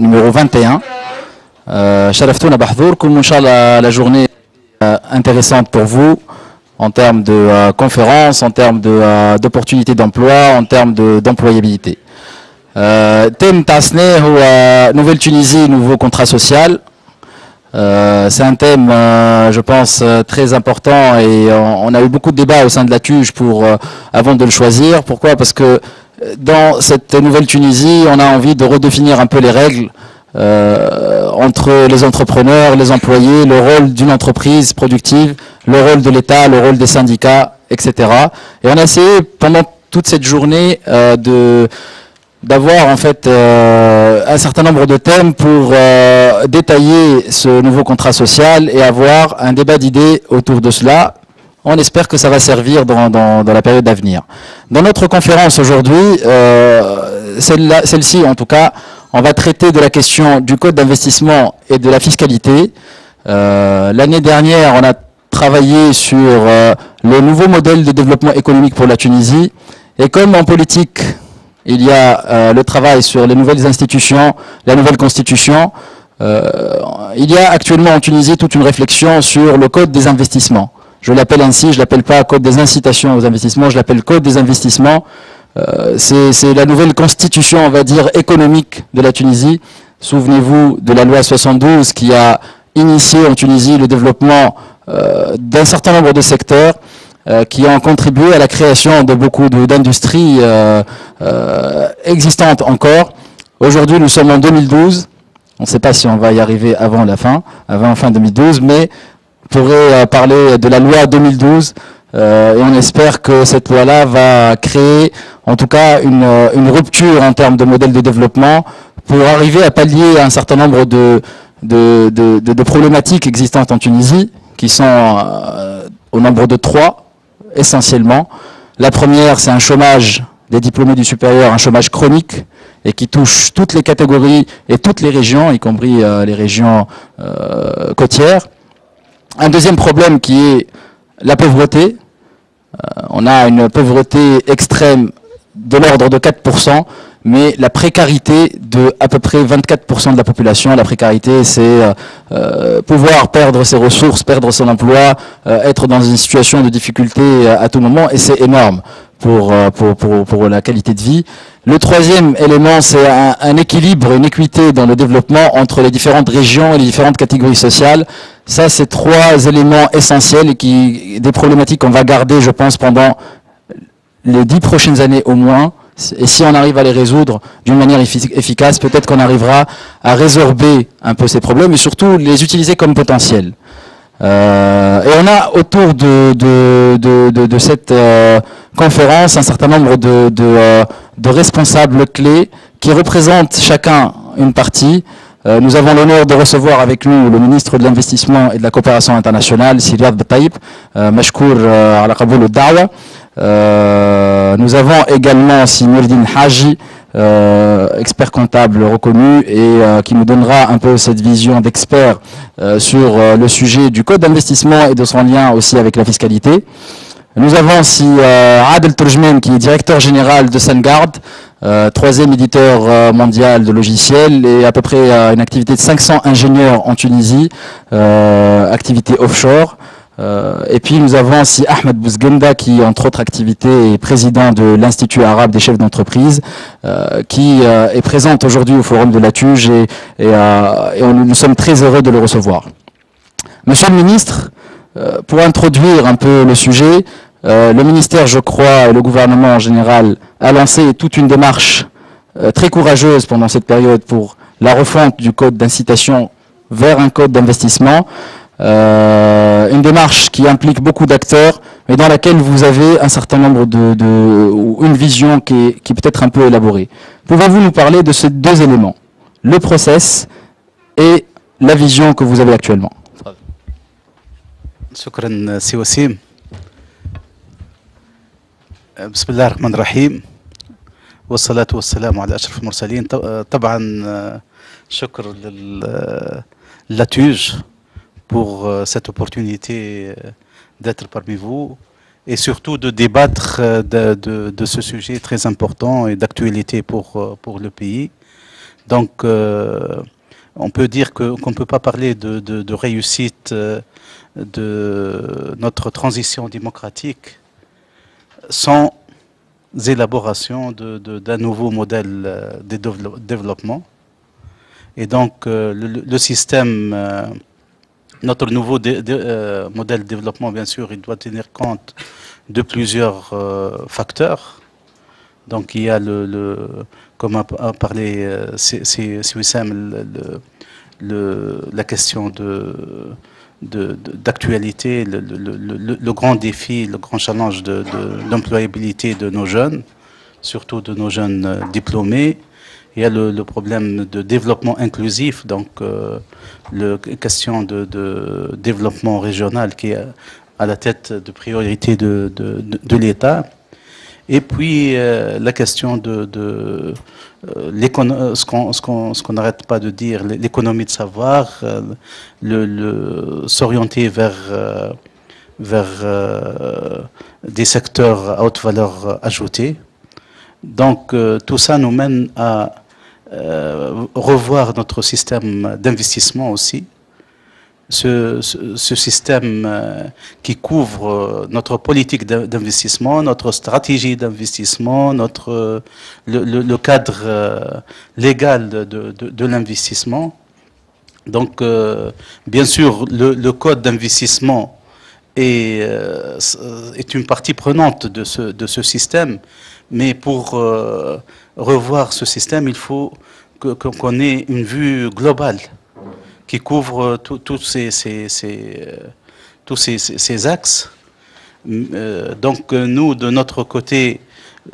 numéro 21. Sharaftouna bahdourkoum, Inch'Allah, la journée intéressante pour vous en termes de conférences, en termes d'opportunités d'emploi, en termes d'employabilité. Thème Tasneh ou Nouvelle Tunisie, nouveau contrat social. C'est un thème, je pense, très important et on a eu beaucoup de débats au sein de l'ATUGE avant de le choisir. Pourquoi? Parce que dans cette nouvelle Tunisie, on a envie de redéfinir un peu les règles entre les entrepreneurs, les employés, le rôle d'une entreprise productive, le rôle de l'État, le rôle des syndicats, etc. Et on a essayé pendant toute cette journée d'avoir en fait un certain nombre de thèmes pour détailler ce nouveau contrat social et avoir un débat d'idées autour de cela. On espère que ça va servir dans la période d'avenir. Dans notre conférence aujourd'hui, celle-ci en tout cas, on va traiter de la question du code d'investissement et de la fiscalité. L'année dernière, on a travaillé sur le nouveau modèle de développement économique pour la Tunisie. Et comme en politique, il y a le travail sur les nouvelles institutions, la nouvelle constitution. Il y a actuellement en Tunisie toute une réflexion sur le code des investissements. Je l'appelle ainsi, je l'appelle pas code des incitations aux investissements, je l'appelle code des investissements. C'est la nouvelle constitution, on va dire, économique de la Tunisie. Souvenez-vous de la loi 72 qui a initié en Tunisie le développement d'un certain nombre de secteurs, qui ont contribué à la création de beaucoup d'industries existantes encore. Aujourd'hui, nous sommes en 2012. On ne sait pas si on va y arriver avant la fin, avant fin 2012, mais on pourrait parler de la loi 2012. Et on espère que cette loi-là va créer, en tout cas, une rupture en termes de modèle de développement pour arriver à pallier un certain nombre de problématiques existantes en Tunisie, qui sont au nombre de 3. Essentiellement. La première, c'est un chômage des diplômés du supérieur, un chômage chronique et qui touche toutes les catégories et toutes les régions, y compris les régions côtières. Un deuxième problème qui est la pauvreté. On a une pauvreté extrême de l'ordre de 4%, mais la précarité de à peu près 24% de la population. La précarité, c'est pouvoir perdre ses ressources, perdre son emploi, être dans une situation de difficulté à tout moment, et c'est énorme pour la qualité de vie. Le troisième élément, c'est un équilibre, une équité dans le développement entre les différentes régions et les différentes catégories sociales. Ça, c'est 3 éléments essentiels et des problématiques qu'on va garder, je pense, pendant les 10 prochaines années au moins. Et si on arrive à les résoudre d'une manière efficace, peut-être qu'on arrivera à résorber un peu ces problèmes et surtout les utiliser comme potentiel. Et on a autour de cette conférence un certain nombre de responsables clés qui représentent chacun une partie. Nous avons l'honneur de recevoir avec nous le ministre de l'Investissement et de la Coopération Internationale, Riadh BETTAIEB, Mashkour ala Qaboul al-Da'wa. Nous avons également Noureddine Hajji, expert comptable reconnu et qui nous donnera un peu cette vision d'expert sur le sujet du code d'investissement et de son lien aussi avec la fiscalité. Nous avons aussi Adel TORJMEN qui est directeur général de SunGard, 3e éditeur mondial de logiciels et à peu près une activité de 500 ingénieurs en Tunisie, activité offshore. Et puis nous avons aussi Ahmed Bouzguenda qui, entre autres activités, est président de l'Institut arabe des chefs d'entreprise, qui est présente aujourd'hui au forum de l'ATUGE nous sommes très heureux de le recevoir. Monsieur le ministre, pour introduire un peu le sujet, le ministère, je crois, et le gouvernement en général, a lancé toute une démarche très courageuse pendant cette période pour la refonte du code d'incitation vers un code d'investissement. Une démarche qui implique beaucoup d'acteurs, mais dans laquelle vous avez un certain nombre une vision qui est peut-être un peu élaborée. Pouvez-vous nous parler de ces 2 éléments, le process et la vision que vous avez actuellement? Shukran, Si Ouissem. Bismillah ar-Rahman ar-Rahim. Wa salatu wa salamu ala ashraf al-mursalin. Taban, shukr l'ATUGE pour cette opportunité d'être parmi vous et surtout de débattre de ce sujet très important et d'actualité pour le pays. Donc, on peut dire qu'on ne peut pas parler de réussite de notre transition démocratique sans élaboration d'un nouveau modèle de développement. Et donc, le système, notre nouveau modèle de développement, bien sûr, il doit tenir compte de plusieurs facteurs. Donc, il y a, comme a parlé Ouissem, la question d'actualité, le grand défi, le grand challenge d'employabilité de nos jeunes, surtout de nos jeunes diplômés. Il y a le problème de développement inclusif, donc la question de développement régional qui est à la tête de priorité de l'État. Et puis la question ce qu'on n'arrête pas de dire, l'économie de savoir, s'orienter vers des secteurs à haute valeur ajoutée. Donc tout ça nous mène à revoir notre système d'investissement aussi. Ce système qui couvre notre politique d'investissement, notre stratégie d'investissement, le cadre légal de l'investissement. Donc, bien sûr, le code d'investissement est une partie prenante de ce système, mais pour revoir ce système, il faut qu'on ait une vue globale qui couvre tous ces axes. Donc nous, de notre côté,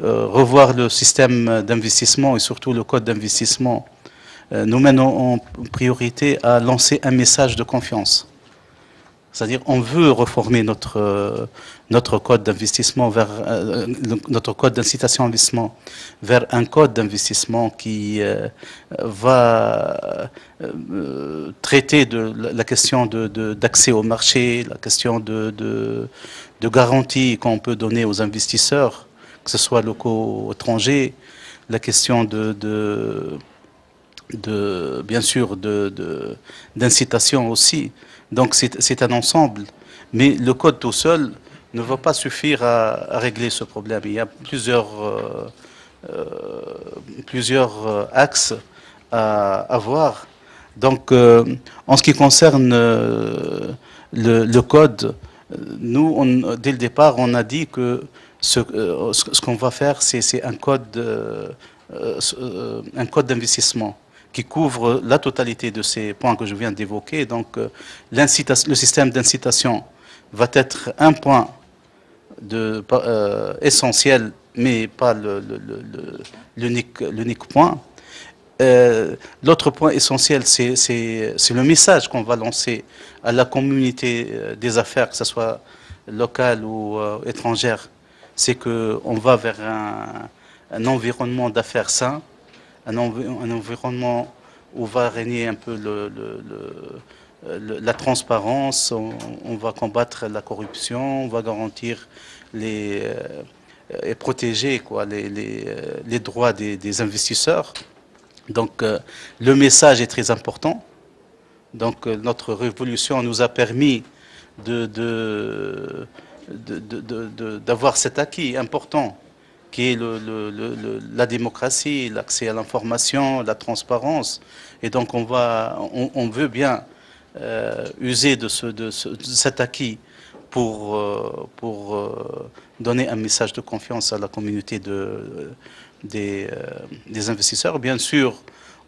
revoir le système d'investissement et surtout le code d'investissement nous mène en priorité à lancer un message de confiance. C'est-à-dire on veut reformer notre code d'investissement vers notre code d'incitation à investissement vers un code d'investissement qui va traiter de la question d'accès au marché, la question de garantie qu'on peut donner aux investisseurs, que ce soit locaux ou étrangers, la question bien sûr d'incitation aussi. Donc c'est un ensemble, mais le code tout seul ne va pas suffire à régler ce problème. Il y a plusieurs axes à voir. Donc en ce qui concerne le code, nous, dès le départ, on a dit que ce qu'on va faire, c'est un code d'investissement qui couvre la totalité de ces points que je viens d'évoquer. Donc, le système d'incitation va être un point essentiel, mais pas l'unique point. L'autre point essentiel, c'est le message qu'on va lancer à la communauté des affaires, que ce soit locale ou étrangère. C'est qu'on va vers un environnement d'affaires sain, un environnement où va régner un peu la transparence, on va combattre la corruption, on va garantir et protéger quoi, les droits des investisseurs. Donc le message est très important. Donc notre révolution nous a permis d'avoir cet acquis important, qui est la démocratie, l'accès à l'information, la transparence. Et donc on veut bien user de cet acquis pour donner un message de confiance à la communauté des investisseurs. Bien sûr,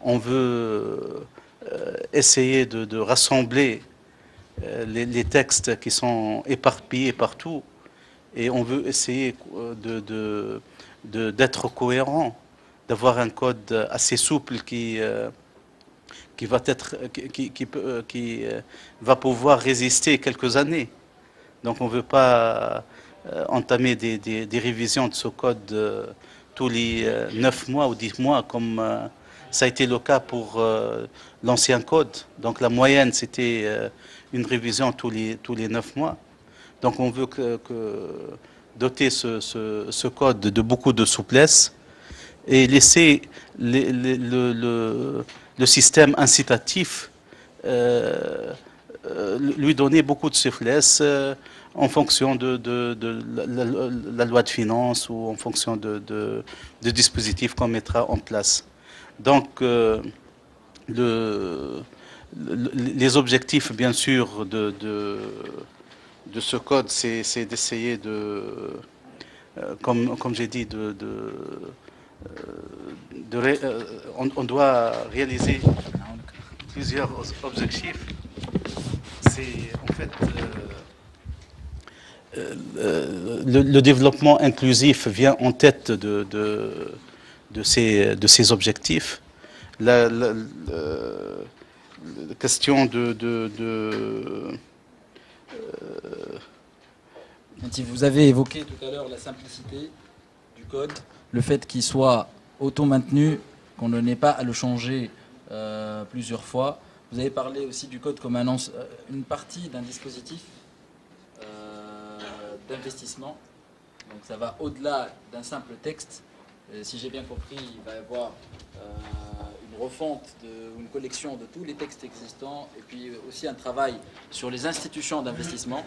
on veut essayer de rassembler les textes qui sont éparpillés partout, et on veut essayer d'être cohérent, d'avoir un code assez souple qui va pouvoir résister quelques années. Donc on ne veut pas entamer des révisions de ce code tous les 9 mois ou 10 mois comme ça a été le cas pour l'ancien code. Donc la moyenne, c'était une révision tous les 9 mois. Donc on veut doter ce code de beaucoup de souplesse et laisser le système incitatif lui donner beaucoup de souplesse en fonction de la loi de finances ou en fonction de dispositifs qu'on mettra en place. Donc, les objectifs, bien sûr, de ce code, c'est d'essayer de, comme j'ai dit, on doit réaliser plusieurs objectifs. C'est en fait le développement inclusif vient en tête de ces objectifs. La question vous avez évoqué tout à l'heure la simplicité du code, le fait qu'il soit auto-maintenu, qu'on n'ait pas à le changer plusieurs fois. Vous avez parlé aussi du code comme une partie d'un dispositif d'investissement. Donc ça va au-delà d'un simple texte. Et si j'ai bien compris, il va y avoir une refonte, une collection de tous les textes existants et puis aussi un travail sur les institutions d'investissement.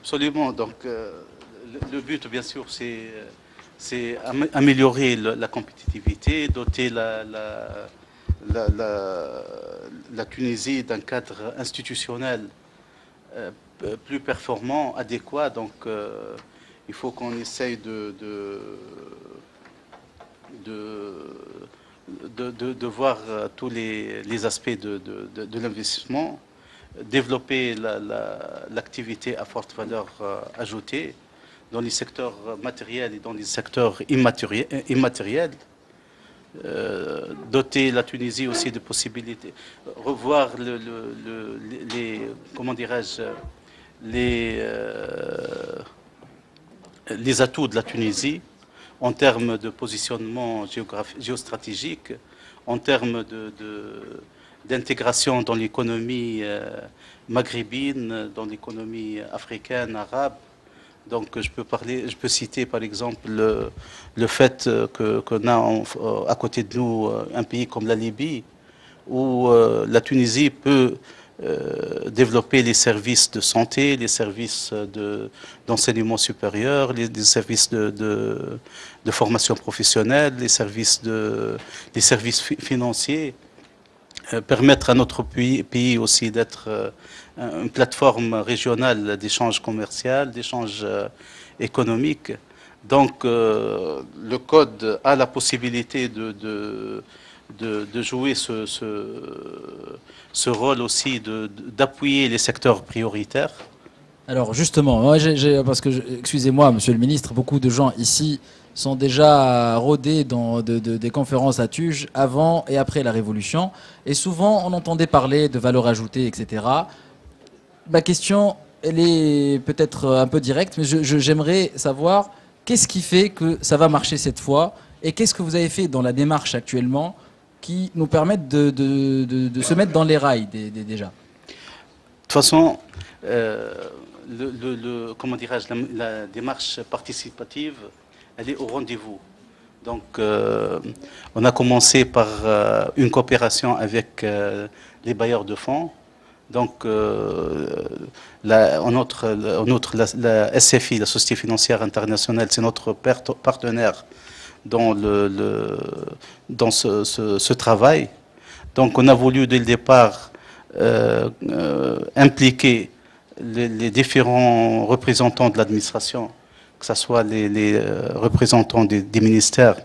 Absolument. Donc le but, bien sûr, c'est améliorer la compétitivité, doter la Tunisie d'un cadre institutionnel plus performant, adéquat. Donc il faut qu'on essaye de voir tous les aspects de l'investissement, développer l'activité à forte valeur ajoutée dans les secteurs matériels et dans les secteurs immatériels. Doter la Tunisie aussi de possibilités, revoir les atouts de la Tunisie en termes de positionnement géostratégique, en termes d'intégration dans l'économie maghrébine, dans l'économie africaine, arabe. Donc, je peux citer par exemple le fait qu'on a à côté de nous un pays comme la Libye, où la Tunisie peut développer les services de santé, les services d'enseignement supérieur, les services de formation professionnelle, les services financiers. Permettre à notre pays aussi d'être une plateforme régionale d'échange commercial, d'échange économique. Donc le code a la possibilité de jouer ce rôle aussi, d'appuyer les secteurs prioritaires. Alors justement, parce que, excusez-moi monsieur le ministre, beaucoup de gens ici sont déjà rodés dans des conférences ATUGE avant et après la Révolution. Et souvent, on entendait parler de valeur ajoutée, etc. Ma question, elle est peut-être un peu directe, mais j'aimerais savoir qu'est-ce qui fait que ça va marcher cette fois et qu'est-ce que vous avez fait dans la démarche actuellement qui nous permette de se mettre dans les rails déjà. De toute façon, comment dirais-je, la démarche participative, elle est au rendez-vous. Donc, on a commencé par une coopération avec les bailleurs de fonds. Donc, la SFI, la Société Financière Internationale, c'est notre partenaire dans ce travail. Donc, on a voulu, dès le départ, impliquer les différents représentants de l'administration, que ce soit les représentants des ministères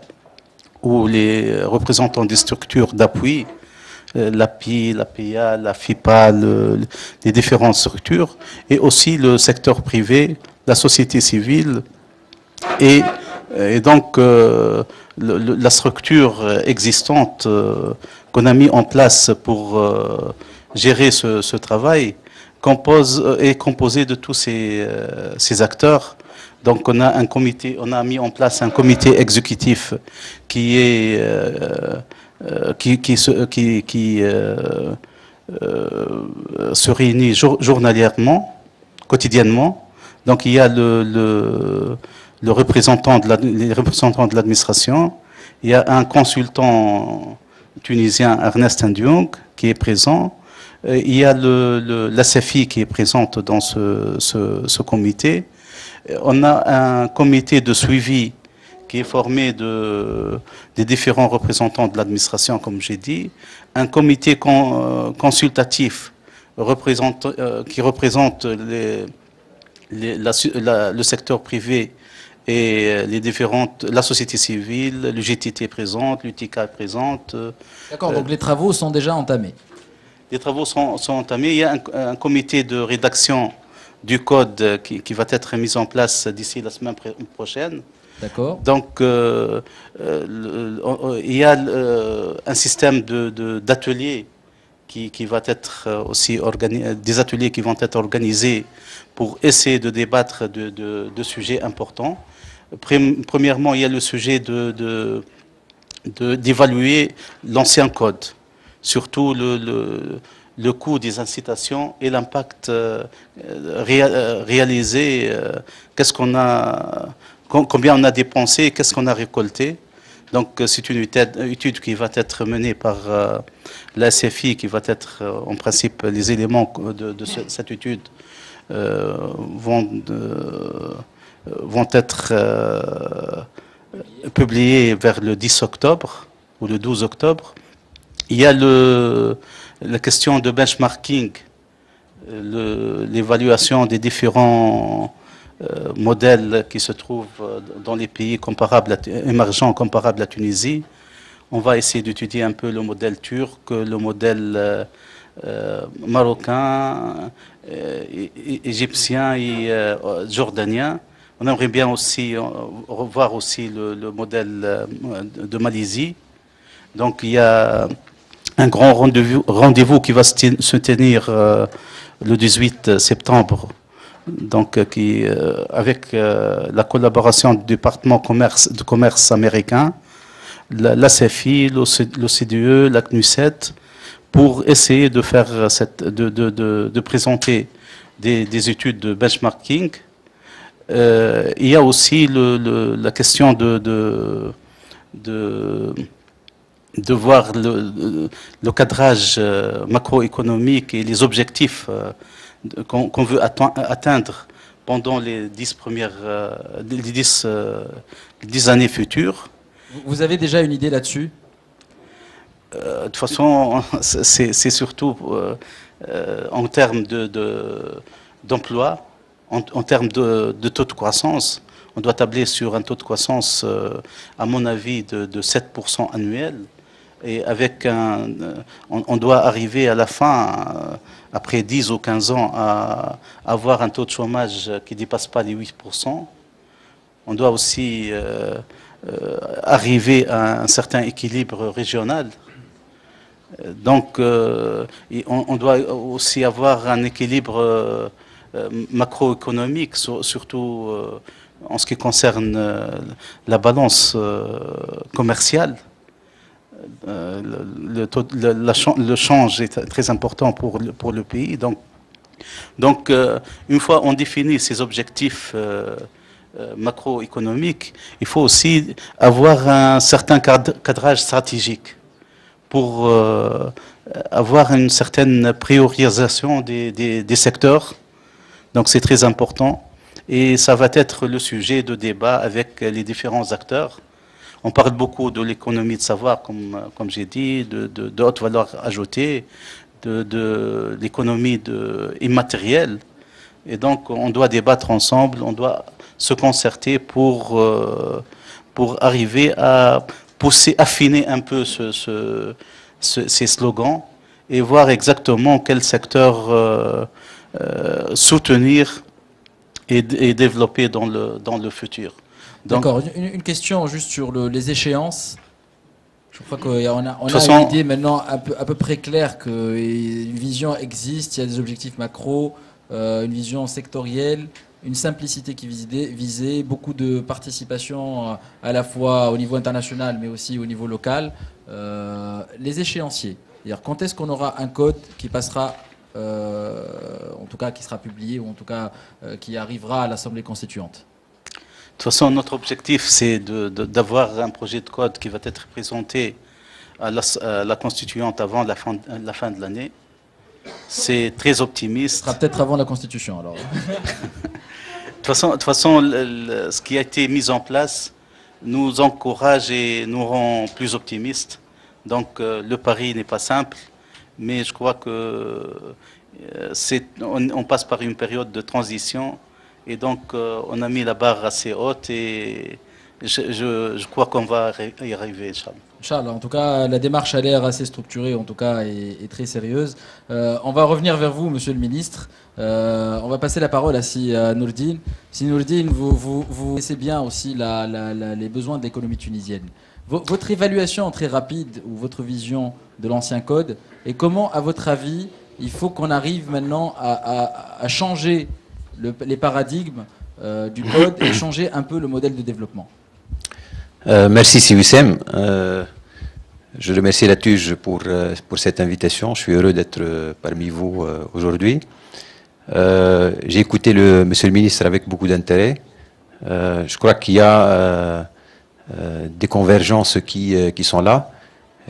ou les représentants des structures d'appui, l'API, la PIA, la FIPA, les différentes structures, et aussi le secteur privé, la société civile, et donc la structure existante qu'on a mis en place pour gérer ce travail est composée de tous ces acteurs. Donc on a mis en place un comité exécutif qui se réunit journalièrement, quotidiennement. Donc il y a les représentants de l'administration, Il y a un consultant tunisien, Ernest Ndiung, qui est présent. Il y a la CFI qui est présente dans ce comité. On a un comité de suivi qui est formé des différents représentants de l'administration, comme j'ai dit. Un comité consultatif qui représente le secteur privé et la société civile, l'UGTT présente, l'UTICA présente. D'accord, donc les travaux sont déjà entamés. Les travaux sont entamés. Il y a un comité de rédaction du code qui va être mis en place d'ici la semaine prochaine. D'accord. Donc, il y a un système d'ateliers qui va être aussi organisé, des ateliers qui vont être organisés pour essayer de débattre de sujets importants. Premièrement, il y a le sujet d'évaluer l'ancien code, surtout le coût des incitations et l'impact réalisé, combien on a dépensé, qu'est-ce qu'on a récolté. Donc c'est une étude qui va être menée par la SFI, qui va être en principe les éléments de cette étude vont être publiés vers le 10 octobre ou le 12 octobre. Il y a la question de benchmarking, l'évaluation des différents modèles qui se trouvent dans les pays émergents comparables à Tunisie. On va essayer d'étudier un peu le modèle turc, le modèle marocain, égyptien et jordanien. On aimerait bien aussi revoir aussi le modèle de Malaisie. Donc il y a un grand rendez-vous qui va se tenir le 18 septembre. Donc, avec la collaboration du département de commerce américain, la CFI, l'OCDE, la CNUCED, pour essayer de faire de présenter des études de benchmarking. Il y a aussi la question de voir le cadrage macroéconomique et les objectifs qu'on veut atteindre pendant les 10 années futures. Vous avez déjà une idée là-dessus? De toute façon, c'est surtout en termes d'emploi, en termes de taux de croissance. On doit tabler sur un taux de croissance, à mon avis, de 7% annuel. Et on doit arriver à la fin, après 10 ou 15 ans, à avoir un taux de chômage qui ne dépasse pas les 8%. On doit aussi arriver à un certain équilibre régional. Donc, on doit aussi avoir un équilibre macroéconomique, surtout en ce qui concerne la balance commerciale. Le change est très important pour le pays. Donc une fois on définit ces objectifs macroéconomiques, il faut aussi avoir un certain cadrage stratégique pour avoir une certaine priorisation des secteurs. Donc c'est très important et ça va être le sujet de débat avec les différents acteurs. On parle beaucoup de l'économie de savoir, comme j'ai dit, de haute valeur ajoutée, de l'économie immatérielle. Et donc, on doit débattre ensemble, on doit se concerter pour arriver à affiner un peu ces slogans et voir exactement quel secteur soutenir et développer dans le futur. D'accord. Une question juste sur les échéances. Je crois qu'on a une idée maintenant à peu près claire qu'une vision existe, il y a des objectifs macro, une vision sectorielle, une simplicité qui visée, beaucoup de participation à la fois au niveau international mais aussi au niveau local. Les échéanciers, c'est-à-dire quand est-ce qu'on aura un code qui passera, en tout cas qui sera publié ou en tout cas qui arrivera à l'Assemblée constituante ? toute façon, notre objectif, c'est d'avoir un projet de code qui va être présenté à la constituante avant la fin de l'année. C'est très optimiste. Ce sera peut-être avant la constitution, alors. De toute façon, ce qui a été mis en place nous encourage et nous rend plus optimistes. Donc, le pari n'est pas simple, mais je crois que on passe par une période de transition et donc on a mis la barre assez haute et je crois qu'on va y arriver, Inch'Allah. Inch'Allah, en tout cas, la démarche a l'air assez structurée, en tout cas, et très sérieuse. On va revenir vers vous, Monsieur le Ministre. On va passer la parole à Noureddine. Si Noureddine, vous connaissez bien aussi les besoins de l'économie tunisienne. Votre évaluation très rapide ou votre vision de l'ancien code, et comment, à votre avis, il faut qu'on arrive maintenant à changer les paradigmes du code et changer un peu le modèle de développement. Merci, c'est Ouissem. Je remercie l'ATUGE pour cette invitation. Je suis heureux d'être parmi vous aujourd'hui. J'ai écouté Monsieur le Ministre avec beaucoup d'intérêt. Je crois qu'il y a des convergences qui sont là.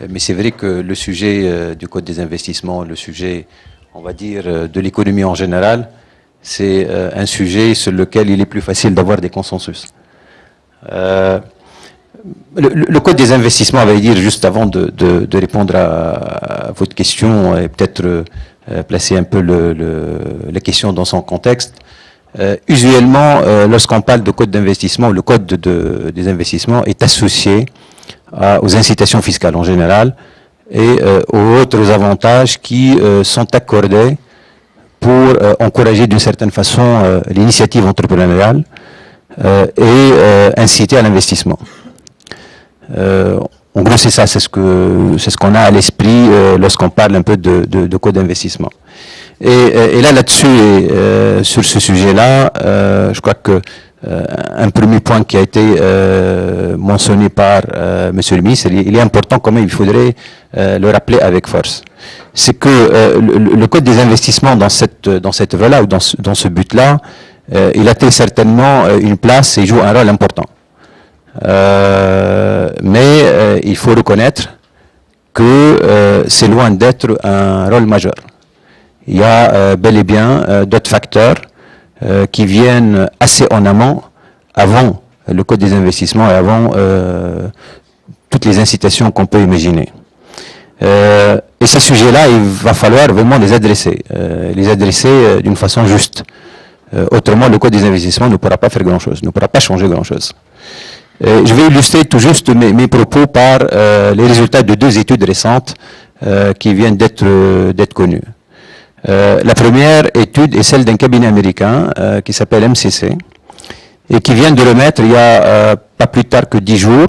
Mais c'est vrai que le sujet du Code des investissements, le sujet, on va dire, de l'économie en général, c'est un sujet sur lequel il est plus facile d'avoir des consensus. Le Code des investissements, à vrai dire, juste avant de répondre à votre question et peut-être placer un peu la question dans son contexte, usuellement, lorsqu'on parle de Code d'investissement, le Code des investissements est associé aux incitations fiscales en général et aux autres avantages qui sont accordés pour encourager d'une certaine façon l'initiative entrepreneuriale et inciter à l'investissement. En gros, c'est ça, c'est ce qu'on a à l'esprit lorsqu'on parle un peu de code d'investissement. Et là-dessus, sur ce sujet-là, je crois que un premier point qui a été mentionné par Monsieur le Ministre, il est important quand même, il faudrait le rappeler avec force. C'est que le Code des investissements dans cette œuvre-là ou dans ce but-là, il a très certainement une place et joue un rôle important. Mais il faut reconnaître que c'est loin d'être un rôle majeur. Il y a bel et bien d'autres facteurs qui viennent assez en amont, avant le Code des investissements et avant toutes les incitations qu'on peut imaginer. Et ces sujets-là, il va falloir vraiment les adresser d'une façon juste. Autrement, le Code des investissements ne pourra pas faire grand-chose, ne pourra pas changer grand-chose. Je vais illustrer tout juste mes propos par les résultats de deux études récentes qui viennent d'être connues. La première étude est celle d'un cabinet américain qui s'appelle MCC et qui vient de remettre, il y a pas plus tard que 10 jours,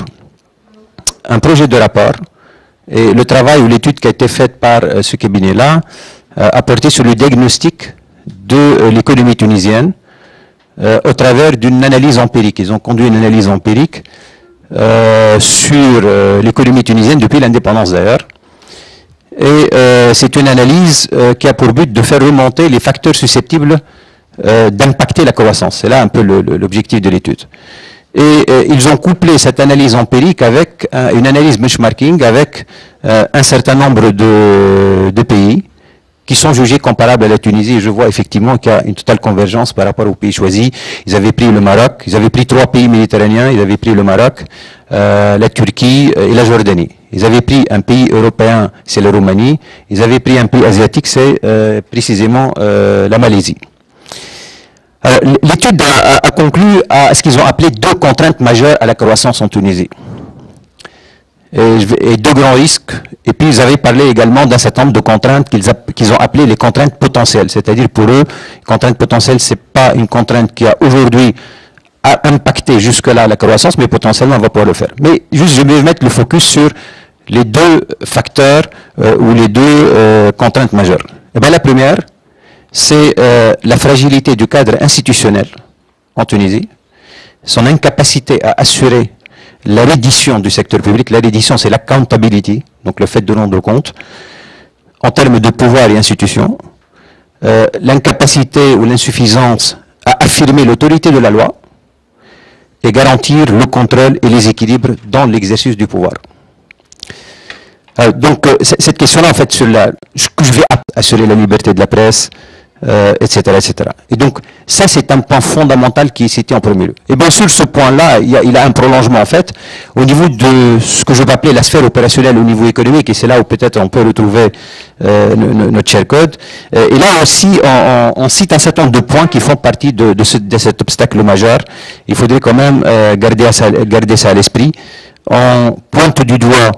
un projet de rapport. Et le travail ou l'étude qui a été faite par ce cabinet-là a porté sur le diagnostic de l'économie tunisienne au travers d'une analyse empirique. Ils ont conduit une analyse empirique sur l'économie tunisienne depuis l'indépendance d'ailleurs. Et c'est une analyse qui a pour but de faire remonter les facteurs susceptibles d'impacter la croissance. C'est là un peu l'objectif de l'étude. Et ils ont couplé cette analyse empirique avec une analyse benchmarking avec un certain nombre de pays qui sont jugés comparables à la Tunisie. Je vois effectivement qu'il y a une totale convergence par rapport aux pays choisis. Ils avaient pris le Maroc, ils avaient pris 3 pays méditerranéens, ils avaient pris le Maroc, la Turquie et la Jordanie. Ils avaient pris un pays européen, c'est la Roumanie. Ils avaient pris un pays asiatique, c'est précisément la Malaisie. L'étude a conclu à ce qu'ils ont appelé 2 contraintes majeures à la croissance en Tunisie. Et 2 grands risques. Et puis ils avaient parlé également d'un certain nombre de contraintes qu'ils ont appelées les contraintes potentielles. C'est-à-dire pour eux, une contrainte potentielle, ce n'est pas une contrainte qui a aujourd'hui impacté jusque-là la croissance, mais potentiellement on va pouvoir le faire. Mais juste, je vais mettre le focus sur les 2 facteurs ou les 2 contraintes majeures. Eh bien, la première, c'est la fragilité du cadre institutionnel en Tunisie, son incapacité à assurer la reddition du secteur public. La reddition, c'est l'accountability, donc le fait de rendre compte, en termes de pouvoir et institutions, l'incapacité ou l'insuffisance à affirmer l'autorité de la loi, et garantir le contrôle et les équilibres dans l'exercice du pouvoir. Donc, cette question-là, en fait, sur la, ce que je vais assurer la liberté de la presse, etc., etc. Et donc, ça, c'est un point fondamental qui est cité en premier lieu. Et bien sûr, ce point-là, il a un prolongement, en fait, au niveau de ce que je vais appeler la sphère opérationnelle au niveau économique, et c'est là où peut-être on peut retrouver notre share-code. Et là aussi, on cite un certain nombre de points qui font partie de cet obstacle majeur. Il faudrait quand même garder ça à l'esprit. On pointe du doigt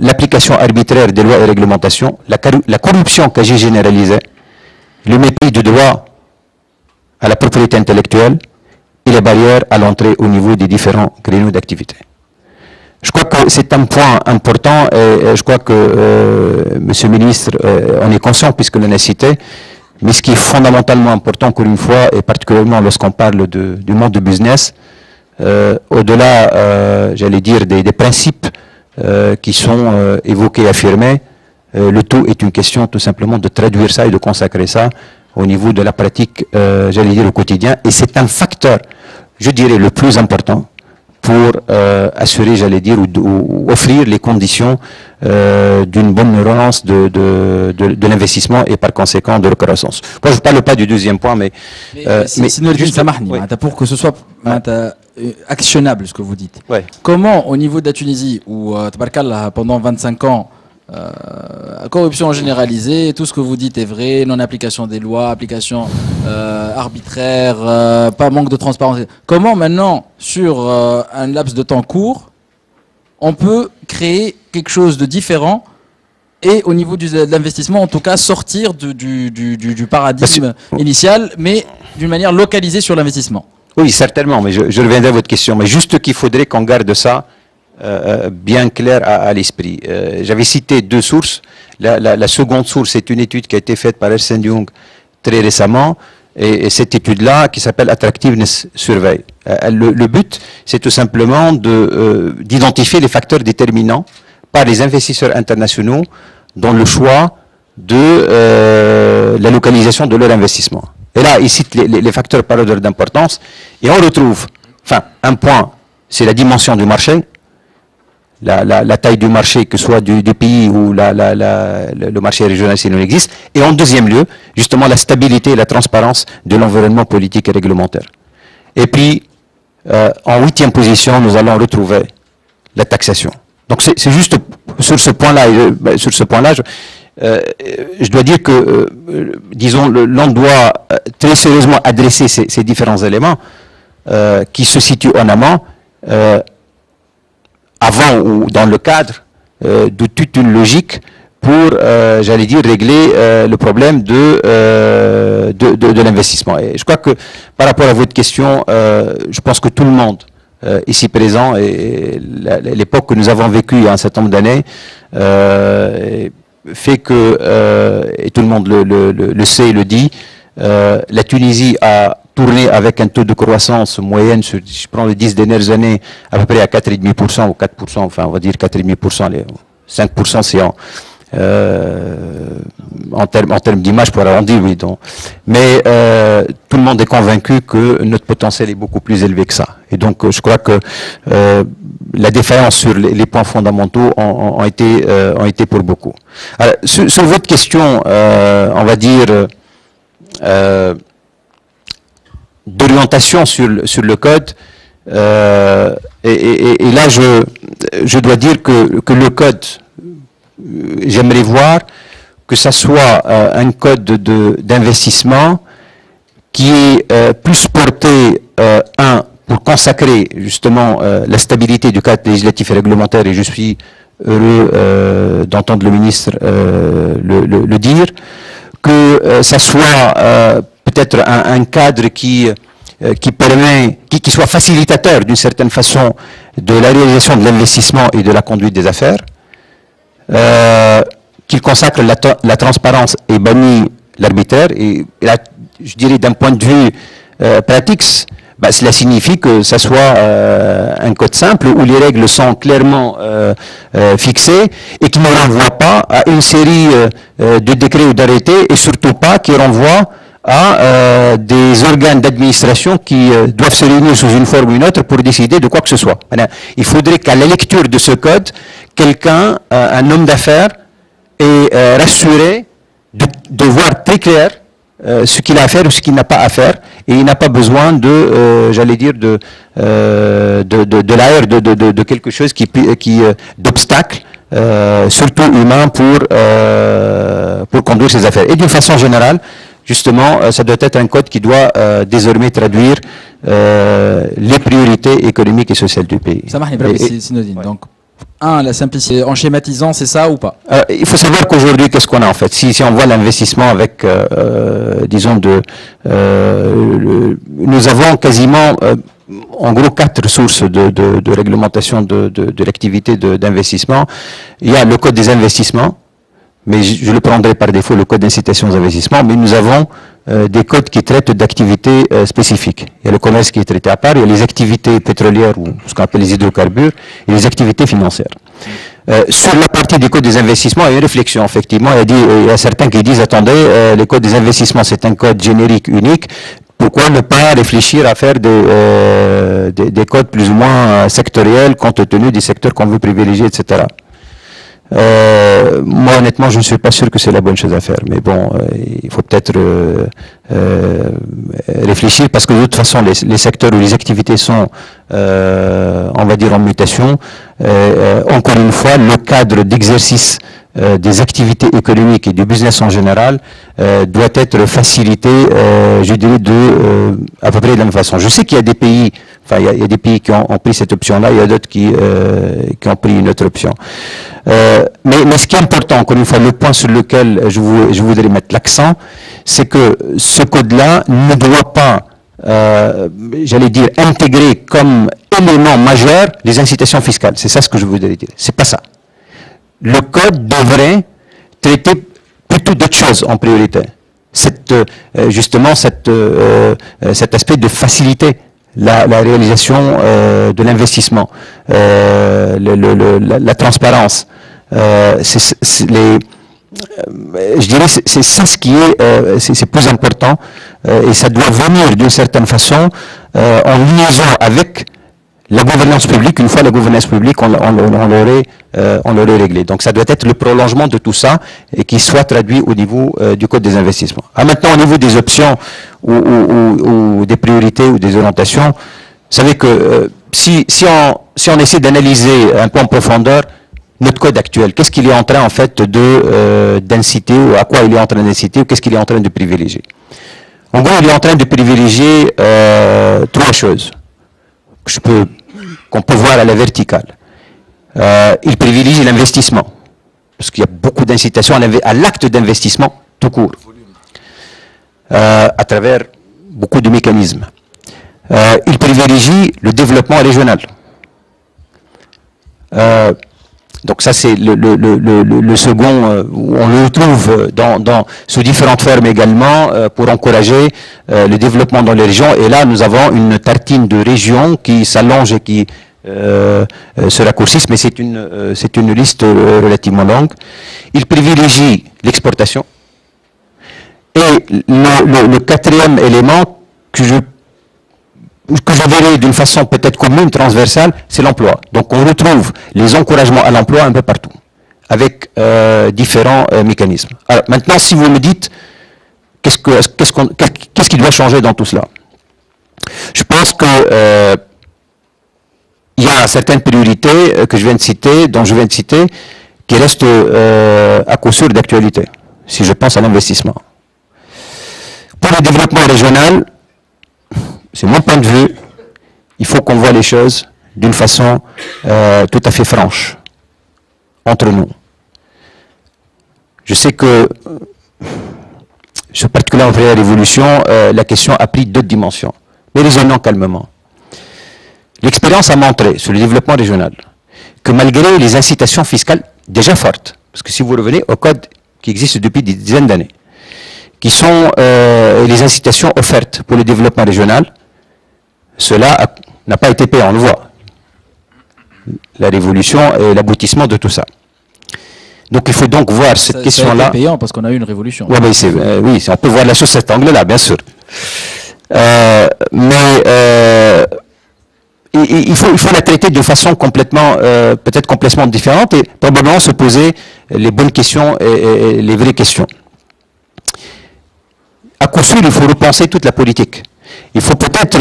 l'application arbitraire des lois et réglementations, la corruption que j'ai généralisée, le mépris du droit à la propriété intellectuelle et les barrières à l'entrée au niveau des différents créneaux d'activité. Je crois que c'est un point important et je crois que, monsieur le ministre, on est conscient puisque l'on a cité, mais ce qui est fondamentalement important, encore une fois, et particulièrement lorsqu'on parle du monde du business, au-delà, j'allais dire, des principes qui sont évoqués, affirmés, le tout est une question tout simplement de traduire ça et de consacrer ça au niveau de la pratique, j'allais dire, au quotidien. Et c'est un facteur, je dirais, le plus important pour assurer, j'allais dire, ou offrir les conditions d'une bonne relance de l'investissement et par conséquent de la croissance. Moi, je ne parle pas du deuxième point, mais juste, oui. Pour que ce soit... actionnable ce que vous dites. Ouais. Comment au niveau de la Tunisie où tabarkallah, pendant 25 ans corruption généralisée, tout ce que vous dites est vrai, non-application des lois, application arbitraire, pas manque de transparence. Comment maintenant sur un laps de temps court on peut créer quelque chose de différent et au niveau de l'investissement en tout cas sortir du paradigme initial mais d'une manière localisée sur l'investissement? Oui, certainement, mais je reviendrai à votre question. Mais juste qu'il faudrait qu'on garde ça bien clair à l'esprit. J'avais cité deux sources. La seconde source, c'est une étude qui a été faite par Ernest Ndiung très récemment. Et cette étude-là, qui s'appelle Attractiveness Survey. Le but, c'est tout simplement d'identifier les facteurs déterminants par les investisseurs internationaux dans le choix de la localisation de leur investissement. Et là, ils citent les facteurs par ordre d'importance. Et on retrouve, enfin, un point, c'est la dimension du marché, la taille du marché, que ce soit du pays ou le marché régional s'il en existe. Et en deuxième lieu, justement, la stabilité et la transparence de l'environnement politique et réglementaire. Et puis, en huitième position, nous allons retrouver la taxation. Donc, c'est juste sur ce point-là, je dois dire que, disons, l'on doit très sérieusement adresser ces différents éléments qui se situent en amont, avant ou dans le cadre de toute une logique pour, j'allais dire, régler le problème de l'investissement. Et je crois que, par rapport à votre question, je pense que tout le monde ici présent, et l'époque que nous avons vécue il y a un certain nombre d'années, fait que, et tout le monde le sait et le dit, la Tunisie a tourné avec un taux de croissance moyenne, si je prends les 10 dernières années, à peu près à 4,5% ou 4%, enfin on va dire 4,5%, 5% c'est en termes d'image pour arrondir, oui. Donc. Mais tout le monde est convaincu que notre potentiel est beaucoup plus élevé que ça. Et donc je crois que la défaillance sur les points fondamentaux ont été pour beaucoup. Alors, sur votre question, on va dire, d'orientation sur le code, et là je dois dire que le code, j'aimerais voir que ça soit un code d'investissement qui est plus porté, pour consacrer justement la stabilité du cadre législatif et réglementaire, et je suis heureux d'entendre le ministre le dire, que ça soit peut-être un cadre qui soit facilitateur d'une certaine façon de la réalisation de l'investissement et de la conduite des affaires, qu'il consacre la transparence et bannit l'arbitraire. Et là, je dirais d'un point de vue pratique, bah, cela signifie que ça soit un code simple où les règles sont clairement fixées et qui ne renvoie pas à une série de décrets ou d'arrêtés, et surtout pas qui renvoie à des organes d'administration qui doivent se réunir sous une forme ou une autre pour décider de quoi que ce soit. Alors, il faudrait qu'à la lecture de ce code, quelqu'un, un homme d'affaires, est rassuré de voir très clair ce qu'il a à faire ou ce qu'il n'a pas à faire, et il n'a pas besoin de, j'allais dire, de l'air, de quelque chose qui d'obstacle, surtout humain, pour conduire ses affaires. Et d'une façon générale, justement, ça doit être un code qui doit désormais traduire les priorités économiques et sociales du pays. Ça marche, Noureddine. Donc, la simplicité, en schématisant, c'est ça ou pas? Il faut savoir qu'aujourd'hui, qu'est-ce qu'on a en fait? Si on voit l'investissement avec, disons, nous avons quasiment, en gros, 4 sources de réglementation de l'activité d'investissement. Il y a le code des investissements, mais je le prendrai par défaut, le code d'incitation aux investissements, mais nous avons des codes qui traitent d'activités spécifiques. Il y a le commerce qui est traité à part, il y a les activités pétrolières ou ce qu'on appelle les hydrocarbures, et les activités financières. Sur la partie du code des investissements, il y a une réflexion, effectivement. Il y a certains qui disent, attendez, le code des investissements, c'est un code générique unique, pourquoi ne pas réfléchir à faire des codes plus ou moins sectoriels compte tenu des secteurs qu'on veut privilégier, etc. Moi, honnêtement, je ne suis pas sûr que c'est la bonne chose à faire. Mais bon, il faut peut-être réfléchir, parce que de toute façon, les secteurs ou les activités sont, on va dire, en mutation. Encore une fois, le cadre d'exercice des activités économiques et du business en général doit être facilité, je dirais, à peu près de la même façon. Je sais qu'il y a des pays, enfin, il y a des pays qui ont pris cette option-là, il y a d'autres qui ont pris une autre option. Mais ce qui est important, encore une fois, le point sur lequel je voudrais mettre l'accent, c'est que ce code-là ne doit pas, j'allais dire, intégrer comme élément majeur les incitations fiscales. C'est ça ce que je voudrais dire. C'est pas ça. Le code devrait traiter plutôt d'autres choses en priorité. Justement, cet aspect de faciliter la réalisation de l'investissement, la transparence. Je dirais que c'est ça ce qui est c'est plus important, et ça doit venir d'une certaine façon en liaison avec la gouvernance publique. Une fois la gouvernance publique, on l'aurait réglée. Donc ça doit être le prolongement de tout ça et qui soit traduit au niveau du code des investissements. Ah, maintenant, au niveau des options ou des priorités ou des orientations, vous savez que si on essaie d'analyser un peu en profondeur notre code actuel, qu'est-ce qu'il est en train en fait d'inciter, ou à quoi il est en train d'inciter, ou qu'est-ce qu'il est en train de privilégier? En gros, il est en train de privilégier 3 choses qu'on peut voir à la verticale. Il privilégie l'investissement, parce qu'il y a beaucoup d'incitations à l'acte d'investissement tout court, à travers beaucoup de mécanismes. Il privilégie le développement régional. Donc ça, c'est le second, on le retrouve sous différentes formes également, pour encourager le développement dans les régions. Et là, nous avons une tartine de régions qui s'allonge et qui se raccourcissent, mais c'est une liste relativement longue. Il privilégie l'exportation. Et le quatrième élément que je verrai d'une façon peut-être commune, transversale, c'est l'emploi. Donc on retrouve les encouragements à l'emploi un peu partout, avec différents mécanismes. Alors maintenant, si vous me dites, qu'est-ce qui doit changer dans tout cela? Je pense que il y a certaines priorités que je viens de citer, qui restent à coup sûr d'actualité, si je pense à l'investissement. Pour le développement régional, c'est mon point de vue, il faut qu'on voit les choses d'une façon tout à fait franche, entre nous. Je sais que, sur particulier après la Révolution, la question a pris d'autres dimensions, mais raisonnons calmement. L'expérience a montré, sur le développement régional, que malgré les incitations fiscales déjà fortes, parce que si vous revenez au code qui existe depuis des dizaines d'années, qui sont les incitations offertes pour le développement régional, cela n'a pas été payé, on le voit. La Révolution est l'aboutissement de tout ça. Donc il faut donc voir cette question-là. C'est payant parce qu'on a eu une révolution. Ouais, ben, oui, on peut voir la chose de cet angle-là, bien sûr. Il faut la traiter de façon complètement, peut-être complètement différente et probablement se poser les bonnes questions et les vraies questions. À coup sûr, il faut repenser toute la politique. Il faut peut-être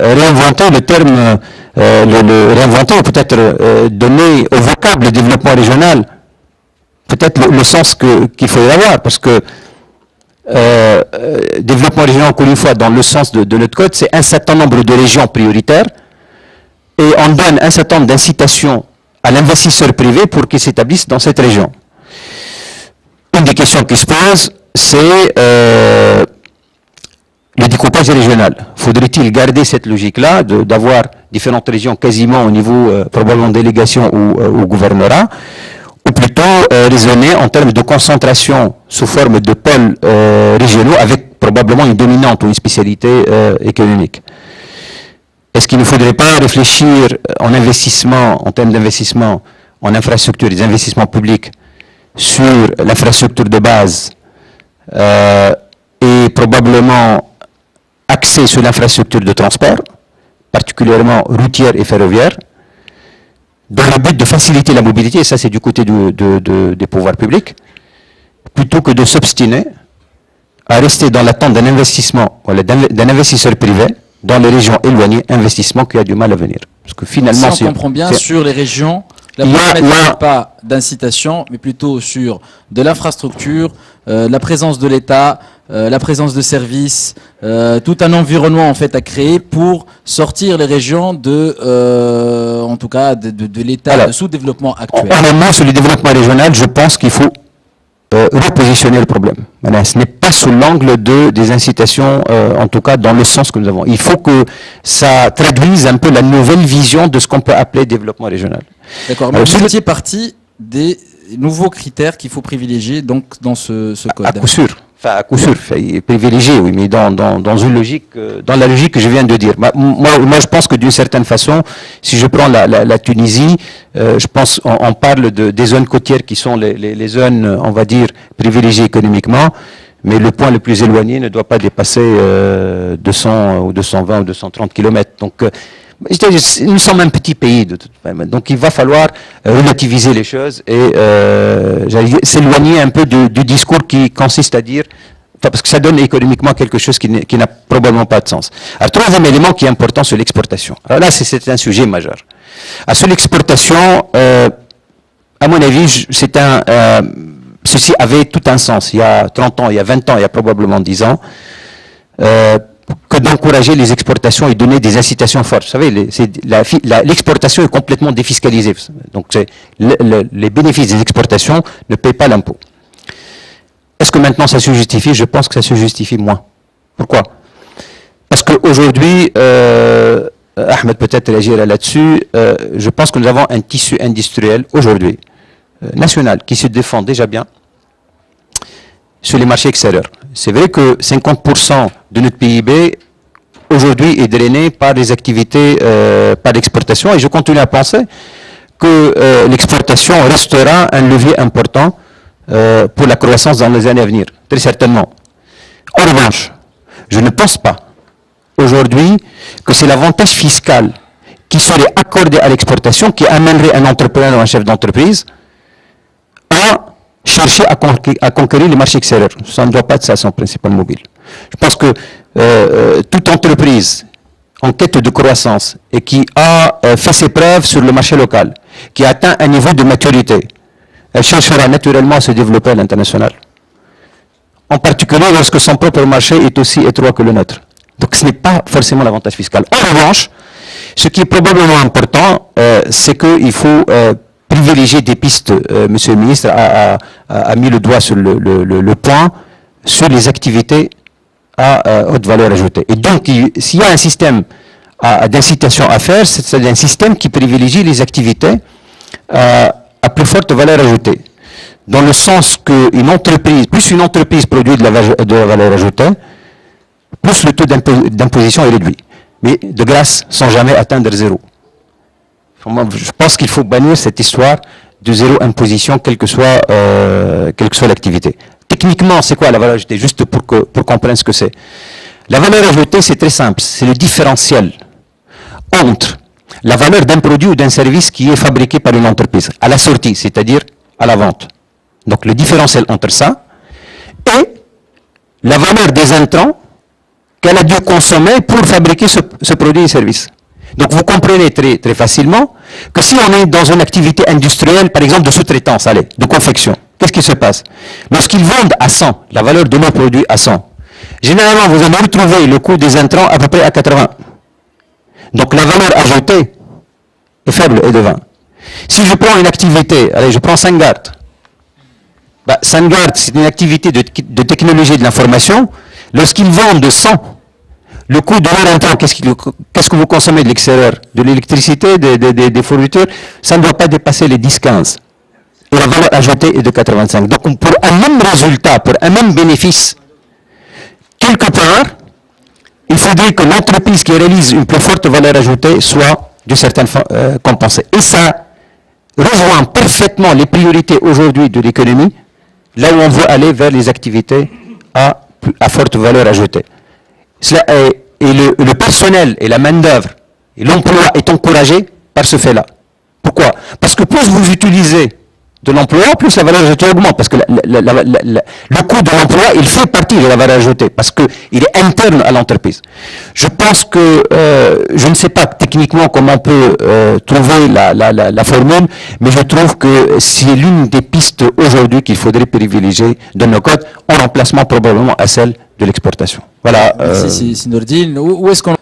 réinventer le terme, réinventer ou peut-être donner au vocable développement régional peut-être le sens qu'il faut avoir, parce que développement régional, encore une fois, dans le sens de notre code, c'est un certain nombre de régions prioritaires et on donne un certain nombre d'incitations à l'investisseur privé pour qu'il s'établisse dans cette région. Une des questions qui se pose, c'est le découpage régional. Faudrait-il garder cette logique-là, d'avoir différentes régions quasiment au niveau, probablement délégation ou gouvernorat, ou plutôt raisonner en termes de concentration sous forme de pôles régionaux avec probablement une dominante ou une spécialité économique. Est-ce qu'il ne faudrait pas réfléchir en investissement, en termes d'investissement en infrastructure, des investissements publics sur l'infrastructure de base et probablement axé sur l'infrastructure de transport, particulièrement routière et ferroviaire, dans le but de faciliter la mobilité, et ça c'est du côté des pouvoirs publics, plutôt que de s'obstiner à rester dans l'attente d'un investissement, d'un investisseur privé, dans les régions éloignées, investissement qui a du mal à venir. Parce que finalement, si on comprend bien, sur les régions, la problématique n'est pas d'incitation, mais plutôt sur de l'infrastructure, la présence de l'État, la présence de services, tout un environnement en fait à créer pour sortir les régions de, en tout cas, de l'état de sous-développement actuel. En sur le développement régional, je pense qu'il faut repositionner le problème. Voilà, ce n'est pas sous l'angle des incitations, en tout cas dans le sens que nous avons. Il faut que ça traduise un peu la nouvelle vision de ce qu'on peut appeler développement régional. D'accord, mais vous étiez parti des nouveaux critères qu'il faut privilégier donc dans ce code. À coup sûr. Enfin, à coup sûr, privilégié, oui, mais dans une logique, dans la logique que je viens de dire. Moi, je pense que d'une certaine façon, si je prends la Tunisie, je pense on parle des zones côtières qui sont les zones, on va dire, privilégiées économiquement, mais le point le plus éloigné ne doit pas dépasser 200 ou 220 ou 230 km. Donc, nous sommes un petit pays, de toute façon. Donc il va falloir relativiser les choses et s'éloigner un peu du discours qui consiste à dire, parce que ça donne économiquement quelque chose qui n'a probablement pas de sens. Alors, troisième élément qui est important, c'est l'exportation. Alors là, c'est un sujet majeur. Alors, sur l'exportation, à mon avis, ceci avait tout un sens. Il y a 30 ans, il y a 20 ans, il y a probablement 10 ans. Que d'encourager les exportations et donner des incitations fortes. Vous savez, l'exportation est complètement défiscalisée. Donc, les bénéfices des exportations ne payent pas l'impôt. Est-ce que maintenant ça se justifie? Je pense que ça se justifie moins. Pourquoi? Parce qu'aujourd'hui, Ahmed peut-être réagira là-dessus, je pense que nous avons un tissu industriel aujourd'hui, national, qui se défend déjà bien sur les marchés extérieurs. C'est vrai que 50% de notre PIB aujourd'hui est drainé par les activités, par l'exportation, et je continue à penser que l'exportation restera un levier important pour la croissance dans les années à venir, très certainement. En revanche, je ne pense pas aujourd'hui que c'est l'avantage fiscal qui serait accordé à l'exportation qui amènerait un entrepreneur ou un chef d'entreprise à chercher à conquérir les marchés extérieurs. Ça ne doit pas être ça son principal mobile. Je pense que toute entreprise en quête de croissance et qui a fait ses preuves sur le marché local, qui a atteint un niveau de maturité, elle cherchera naturellement à se développer à l'international. En particulier lorsque son propre marché est aussi étroit que le nôtre. Donc ce n'est pas forcément l'avantage fiscal. En revanche, ce qui est probablement important, c'est qu'il faut privilégier des pistes, monsieur le ministre a mis le doigt sur le point, sur les activités à haute valeur ajoutée. Et donc, s'il y a un système d'incitation à faire, c'est un système qui privilégie les activités à plus forte valeur ajoutée. Dans le sens qu'une entreprise, plus une entreprise produit de la valeur ajoutée, plus le taux d'imposition est réduit. Mais de grâce, sans jamais atteindre zéro. Je pense qu'il faut bannir cette histoire de zéro imposition, quelle que soit l'activité. Techniquement, c'est quoi la valeur ajoutée? Juste pour qu'on comprenne ce que c'est. La valeur ajoutée, c'est très simple, c'est le différentiel entre la valeur d'un produit ou d'un service qui est fabriqué par une entreprise, à la sortie, c'est-à-dire à la vente. Donc le différentiel entre ça et la valeur des intrants qu'elle a dû consommer pour fabriquer ce produit et service. Donc vous comprenez très facilement que si on est dans une activité industrielle, par exemple de sous-traitance, de confection, qu'est-ce qui se passe? Lorsqu'ils vendent à 100, la valeur de nos produits à 100, généralement vous allez retrouver le coût des intrants à peu près à 80. Donc la valeur ajoutée est faible et de 20. Si je prends une activité, allez, je prends SunGard. Bah, SunGard, c'est une activité de technologie de l'information. Lorsqu'ils vendent de 100, le coût de leur intrant, qu'est-ce que vous consommez de l'extérieur? De l'électricité, des fournitures, ça ne doit pas dépasser les 10-15. Et la valeur ajoutée est de 85. Donc pour un même résultat, pour un même bénéfice, quelque part, il faudrait que l'entreprise qui réalise une plus forte valeur ajoutée soit d'une certaine compensée. Et ça rejoint parfaitement les priorités aujourd'hui de l'économie, là où on veut aller vers les activités à forte valeur ajoutée. Le personnel et la main-d'œuvre et l'emploi est encouragé par ce fait-là. Pourquoi? Parce que plus vous utilisez de l'emploi, plus la valeur ajoutée augmente, parce que le coût de l'emploi, il fait partie de la valeur ajoutée, parce qu'il est interne à l'entreprise. Je pense que, je ne sais pas techniquement comment on peut trouver la formule, mais je trouve que c'est l'une des pistes aujourd'hui qu'il faudrait privilégier dans nos codes, en remplacement probablement à celle de l'exportation. Voilà. Merci Noureddine. Où est-ce qu'on...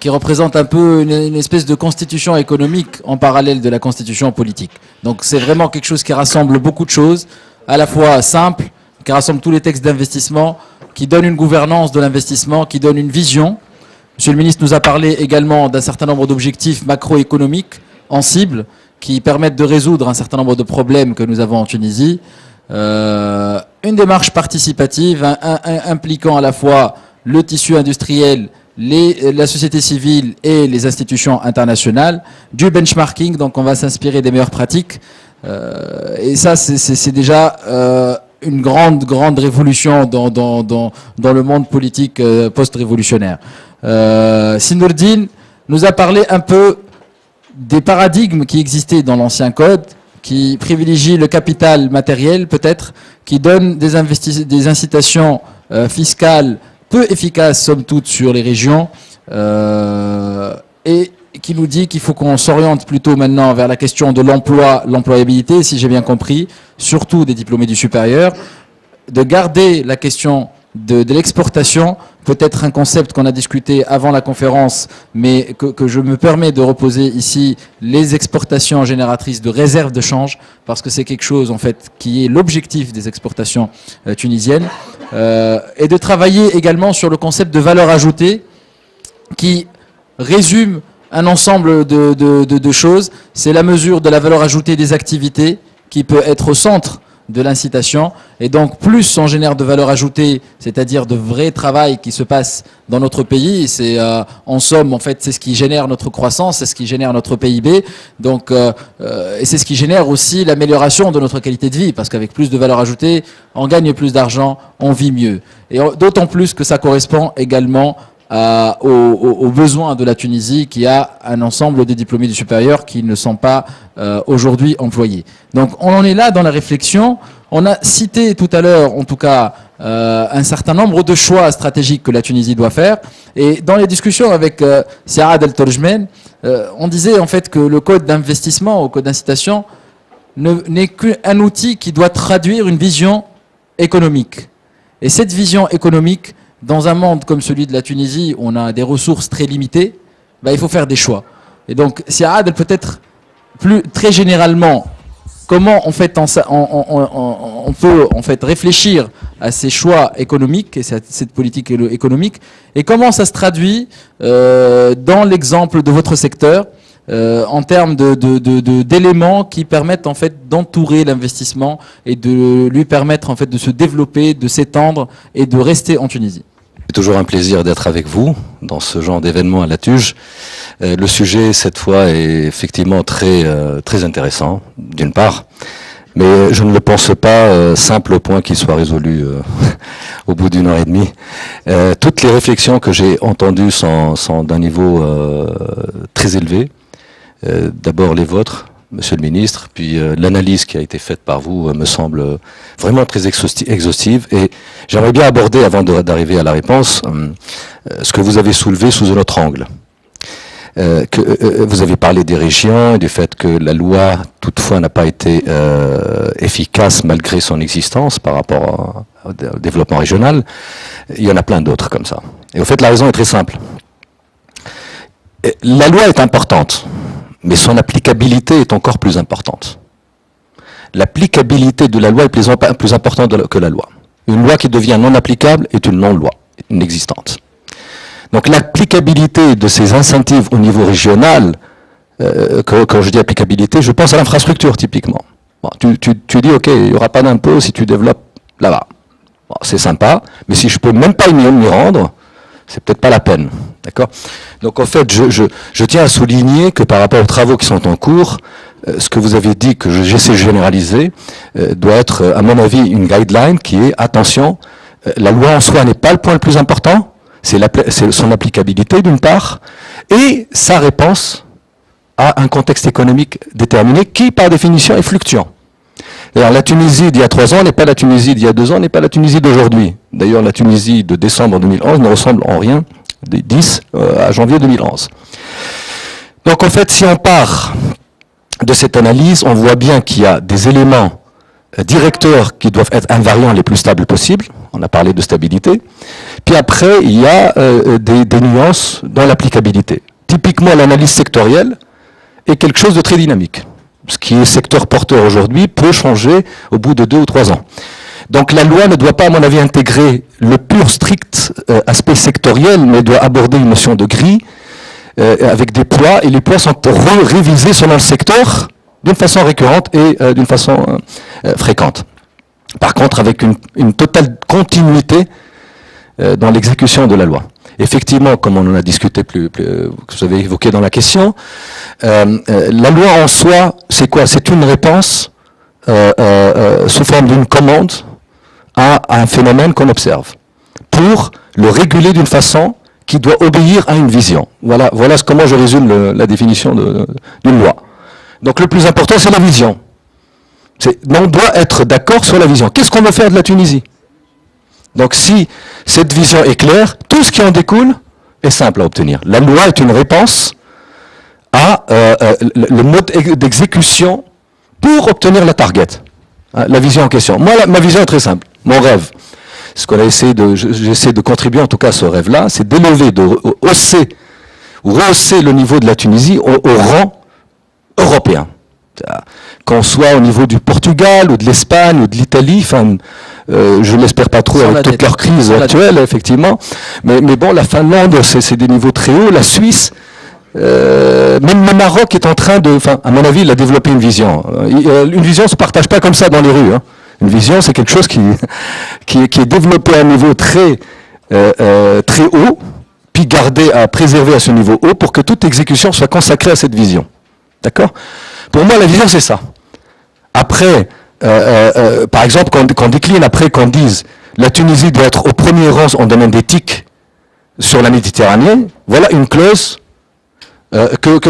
qui représente un peu une espèce de constitution économique en parallèle de la constitution politique. Donc c'est vraiment quelque chose qui rassemble beaucoup de choses, à la fois simple, qui rassemble tous les textes d'investissement, qui donne une gouvernance de l'investissement, qui donne une vision. Monsieur le ministre nous a parlé également d'un certain nombre d'objectifs macroéconomiques en cible, qui permettent de résoudre un certain nombre de problèmes que nous avons en Tunisie. Une démarche participative impliquant à la fois le tissu industriel, la société civile et les institutions internationales, du benchmarking, donc on va s'inspirer des meilleures pratiques. Et ça, c'est déjà une grande révolution dans le monde politique post-révolutionnaire. Noureddine nous a parlé un peu des paradigmes qui existaient dans l'ancien code, qui privilégient le capital matériel peut-être, qui donnent des incitations fiscales peu efficace, somme toute, sur les régions, et qui nous dit qu'il faut qu'on s'oriente plutôt maintenant vers la question de l'emploi, l'employabilité, si j'ai bien compris, surtout des diplômés du supérieur, de garder la question de l'exportation, peut-être un concept qu'on a discuté avant la conférence, mais que je me permets de reposer ici, les exportations génératrices de réserve de change, parce que c'est quelque chose en fait qui est l'objectif des exportations tunisiennes, et de travailler également sur le concept de valeur ajoutée qui résume un ensemble de choses. C'est la mesure de la valeur ajoutée des activités qui peut être au centre de l'incitation, et donc plus on génère de valeur ajoutée, c'est-à-dire de vrai travail qui se passe dans notre pays, c'est en somme en fait c'est ce qui génère notre croissance, c'est ce qui génère notre PIB, donc et c'est ce qui génère aussi l'amélioration de notre qualité de vie, parce qu'avec plus de valeur ajoutée, on gagne plus d'argent, on vit mieux, et d'autant plus que ça correspond également aux besoins de la Tunisie, qui a un ensemble de diplômés du supérieur qui ne sont pas aujourd'hui employés. Donc on en est là dans la réflexion. On a cité tout à l'heure, en tout cas, un certain nombre de choix stratégiques que la Tunisie doit faire. Et dans les discussions avec Adel TORJMEN, on disait en fait que le code d'investissement ou code d'incitation n'est qu'un outil qui doit traduire une vision économique. Et cette vision économique, dans un monde comme celui de la Tunisie, où on a des ressources très limitées, bah, il faut faire des choix. Et donc, si Adel, peut-être plus très généralement, comment en fait, on peut en fait réfléchir à ces choix économiques et cette politique économique, et comment ça se traduit dans l'exemple de votre secteur en termes d'éléments qui permettent en fait d'entourer l'investissement et de lui permettre en fait de se développer, de s'étendre et de rester en Tunisie. C'est toujours un plaisir d'être avec vous dans ce genre d'événement à l'ATUGE. Le sujet, cette fois, est effectivement très intéressant, d'une part, mais je ne le pense pas simple au point qu'il soit résolu au bout d'une heure et demie. Toutes les réflexions que j'ai entendues sont d'un niveau très élevé. D'abord les vôtres, Monsieur le Ministre, puis l'analyse qui a été faite par vous me semble vraiment très exhaustive. Et j'aimerais bien aborder, avant d'arriver à la réponse, ce que vous avez soulevé sous un autre angle. Vous avez parlé des régions et du fait que la loi, toutefois, n'a pas été efficace malgré son existence par rapport au développement régional. Il y en a plein d'autres comme ça. Et au fait, la raison est très simple. La loi est importante, mais son applicabilité est encore plus importante. L'applicabilité de la loi est plus importante que la loi. Une loi qui devient non applicable est une non-loi, inexistante. Donc l'applicabilité de ces incentives au niveau régional, quand je dis applicabilité, je pense à l'infrastructure typiquement. Bon, tu dis, ok, il n'y aura pas d'impôt si tu développes là-bas. Bon, c'est sympa, mais si je ne peux même pas m'y rendre, c'est peut-être pas la peine. D'accord? Donc en fait, je tiens à souligner que par rapport aux travaux qui sont en cours, ce que vous avez dit, que j'essaie de généraliser, doit être, à mon avis, une guideline qui est, attention, la loi en soi n'est pas le point le plus important, c'est son applicabilité d'une part, et sa réponse à un contexte économique déterminé qui, par définition, est fluctuant. D'ailleurs, la Tunisie d'il y a 3 ans n'est pas la Tunisie d'il y a 2 ans, n'est pas la Tunisie d'aujourd'hui. D'ailleurs, la Tunisie de décembre 2011 ne ressemble en rien des 10 à janvier 2011. Donc, en fait, si on part de cette analyse, on voit bien qu'il y a des éléments directeurs qui doivent être invariants les plus stables possibles. On a parlé de stabilité. Puis après, il y a des nuances dans l'applicabilité. Typiquement, l'analyse sectorielle est quelque chose de très dynamique. Ce qui est secteur porteur aujourd'hui peut changer au bout de 2 ou 3 ans. Donc la loi ne doit pas, à mon avis, intégrer le pur strict aspect sectoriel, mais doit aborder une notion de grille avec des poids, et les poids sont révisés selon le secteur d'une façon récurrente et d'une façon fréquente. Par contre, avec une totale continuité dans l'exécution de la loi. Effectivement, comme on en a discuté, que vous avez évoqué dans la question, la loi en soi, c'est quoi? C'est une réponse sous forme d'une commande à un phénomène qu'on observe, pour le réguler d'une façon qui doit obéir à une vision. Voilà comment je résume la définition d'une loi. Donc le plus important, c'est la vision. On doit être d'accord sur la vision. Qu'est-ce qu'on veut faire de la Tunisie? Donc si cette vision est claire, tout ce qui en découle est simple à obtenir. La loi est une réponse à le mode d'exécution pour obtenir la target, la vision en question. Moi, ma vision est très simple. Mon rêve, ce qu'on a essayé de, j'essaie de contribuer en tout cas à ce rêve-là, c'est d'élever, de hausser ou rehausser le niveau de la Tunisie au rang européen. Qu'on soit au niveau du Portugal ou de l'Espagne ou de l'Italie, enfin, je l'espère pas trop avec toute leur crise actuelle, effectivement. Mais bon, la Finlande, c'est des niveaux très hauts, la Suisse, même le Maroc est en train de, enfin, à mon avis, il a développé une vision. Une vision ne se partage pas comme ça dans les rues. Hein. Une vision, c'est quelque chose qui est développé à un niveau très haut, puis gardé à préserver à ce niveau haut pour que toute exécution soit consacrée à cette vision. D'accord? Pour moi, la vision, c'est ça. Après, par exemple, qu'on décline, après qu'on dise la Tunisie doit être au premier rang en domaine d'éthique sur la Méditerranée, voilà une clause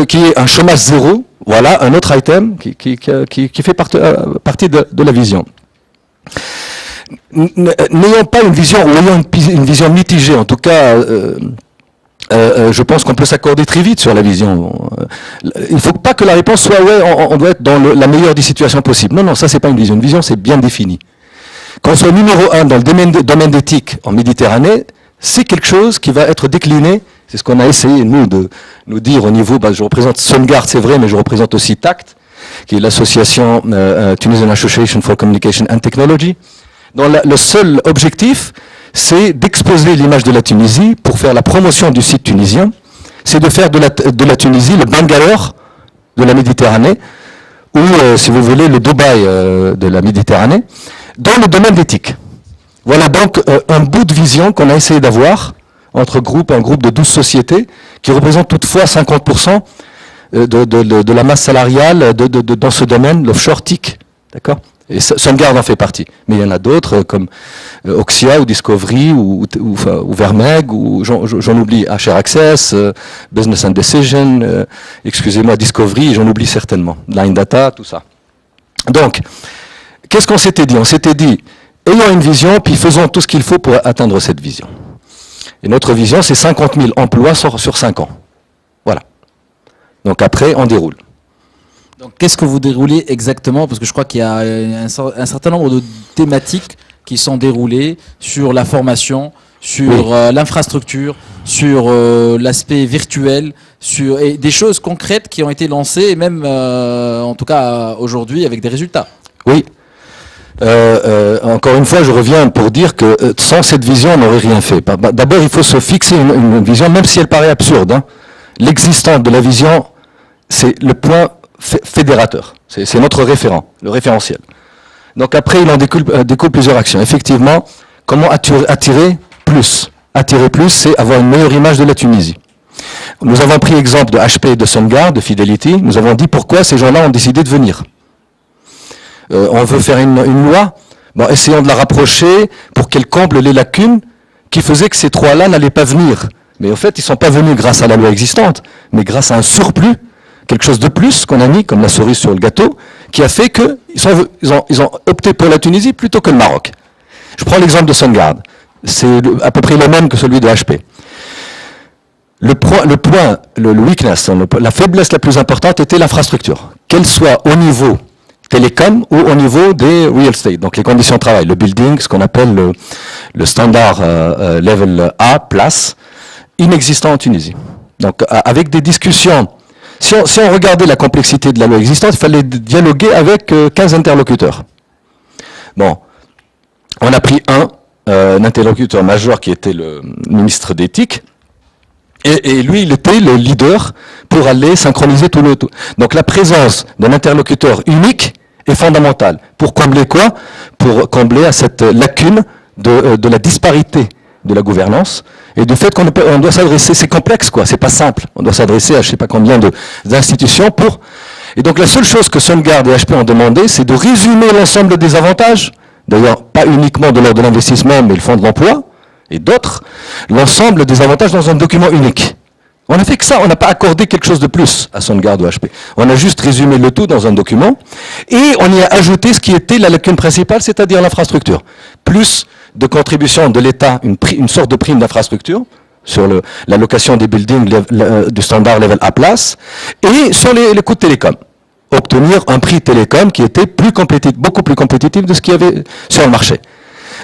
qui est un chômage zéro, voilà un autre item qui fait partie de la vision. N'ayant pas une vision, ou ayant une vision mitigée, en tout cas... je pense qu'on peut s'accorder très vite sur la vision. Il ne faut pas que la réponse soit « ouais, on doit être dans la meilleure des situations possibles ». Non, non, ça c'est pas une vision. Une vision, c'est bien défini. Qu'on soit numéro 1 dans le domaine d'éthique en Méditerranée, c'est quelque chose qui va être décliné. C'est ce qu'on a essayé, nous, de nous dire au niveau... Bah, je représente SunGard, c'est vrai, mais je représente aussi TACT, qui est l'association Tunisian Association for Communication and Technology, dont le seul objectif... c'est d'exposer l'image de la Tunisie pour faire la promotion du site tunisien, c'est de faire de la Tunisie le Bangalore de la Méditerranée, ou si vous voulez le Dubaï de la Méditerranée, dans le domaine d'éthique. Voilà donc un bout de vision qu'on a essayé d'avoir entre groupes, un groupe de 12 sociétés qui représente toutefois 50% de la masse salariale dans ce domaine, l'offshore TIC. D'accord ? Et SunGard en fait partie. Mais il y en a d'autres comme Oxia ou Discovery ou Vermeg, ou j'en oublie, HR Access, Business and Decision, excusez-moi, Discovery, j'en oublie certainement, Line Data, tout ça. Donc, qu'est-ce qu'on s'était dit? On s'était dit, ayons une vision, puis faisons tout ce qu'il faut pour atteindre cette vision. Et notre vision, c'est 50 000 emplois sur 5 ans. Voilà. Donc après, on déroule. Donc qu'est-ce que vous déroulez exactement? Parce que je crois qu'il y a un certain nombre de thématiques qui sont déroulées sur la formation, sur l'infrastructure, sur l'aspect virtuel, sur et des choses concrètes qui ont été lancées, et même en tout cas aujourd'hui, avec des résultats. Oui. Encore une fois, je reviens pour dire que sans cette vision, on n'aurait rien fait. D'abord, il faut se fixer une vision, même si elle paraît absurde. Hein. L'existence de la vision, c'est le point fédérateur. C'est notre référent, le référentiel. Donc après, il en découle plusieurs actions. Effectivement, comment attirer plus? Attirer plus, c'est avoir une meilleure image de la Tunisie. Nous avons pris exemple de HP, de SunGard, de Fidelity. Nous avons dit pourquoi ces gens-là ont décidé de venir. On veut faire une loi, bon, essayons de la rapprocher pour qu'elle comble les lacunes qui faisaient que ces trois-là n'allaient pas venir. Mais en fait, ils ne sont pas venus grâce à la loi existante, mais grâce à un surplus, quelque chose de plus qu'on a mis, comme la cerise sur le gâteau, qui a fait qu'ils ont opté pour la Tunisie plutôt que le Maroc. Je prends l'exemple de SunGard. C'est à peu près le même que celui de HP. La faiblesse la plus importante était l'infrastructure. Qu'elle soit au niveau télécom ou au niveau des real estate, donc les conditions de travail, le building, ce qu'on appelle le standard level A, place, inexistant en Tunisie. Donc avec des discussions, si on regardait la complexité de la loi existante, il fallait dialoguer avec 15 interlocuteurs. Bon, on a pris un interlocuteur majeur qui était le ministre d'éthique, et lui, il était le leader pour aller synchroniser tout le tout. Donc la présence d'un interlocuteur unique est fondamentale. Pour combler quoi? Pour combler à cette lacune de la disparité de la gouvernance et du fait qu'on doit s'adresser, c'est complexe quoi, c'est pas simple, on doit s'adresser à je sais pas combien d'institutions pour... Et donc la seule chose que SunGard et HP ont demandé, c'est de résumer l'ensemble des avantages, d'ailleurs pas uniquement de l'ordre de l'investissement, mais le fonds de l'emploi et d'autres, l'ensemble des avantages dans un document unique. On n'a fait que ça, on n'a pas accordé quelque chose de plus à SunGard ou HP. On a juste résumé le tout dans un document, et on y a ajouté ce qui était la lacune principale, c'est-à-dire l'infrastructure. Plus de contribution de l'État, une sorte de prime d'infrastructure, sur la location des buildings du standard level A place, et sur les coûts de télécom. Obtenir un prix télécom qui était plus compétitif, beaucoup plus compétitif de ce qu'il y avait sur le marché.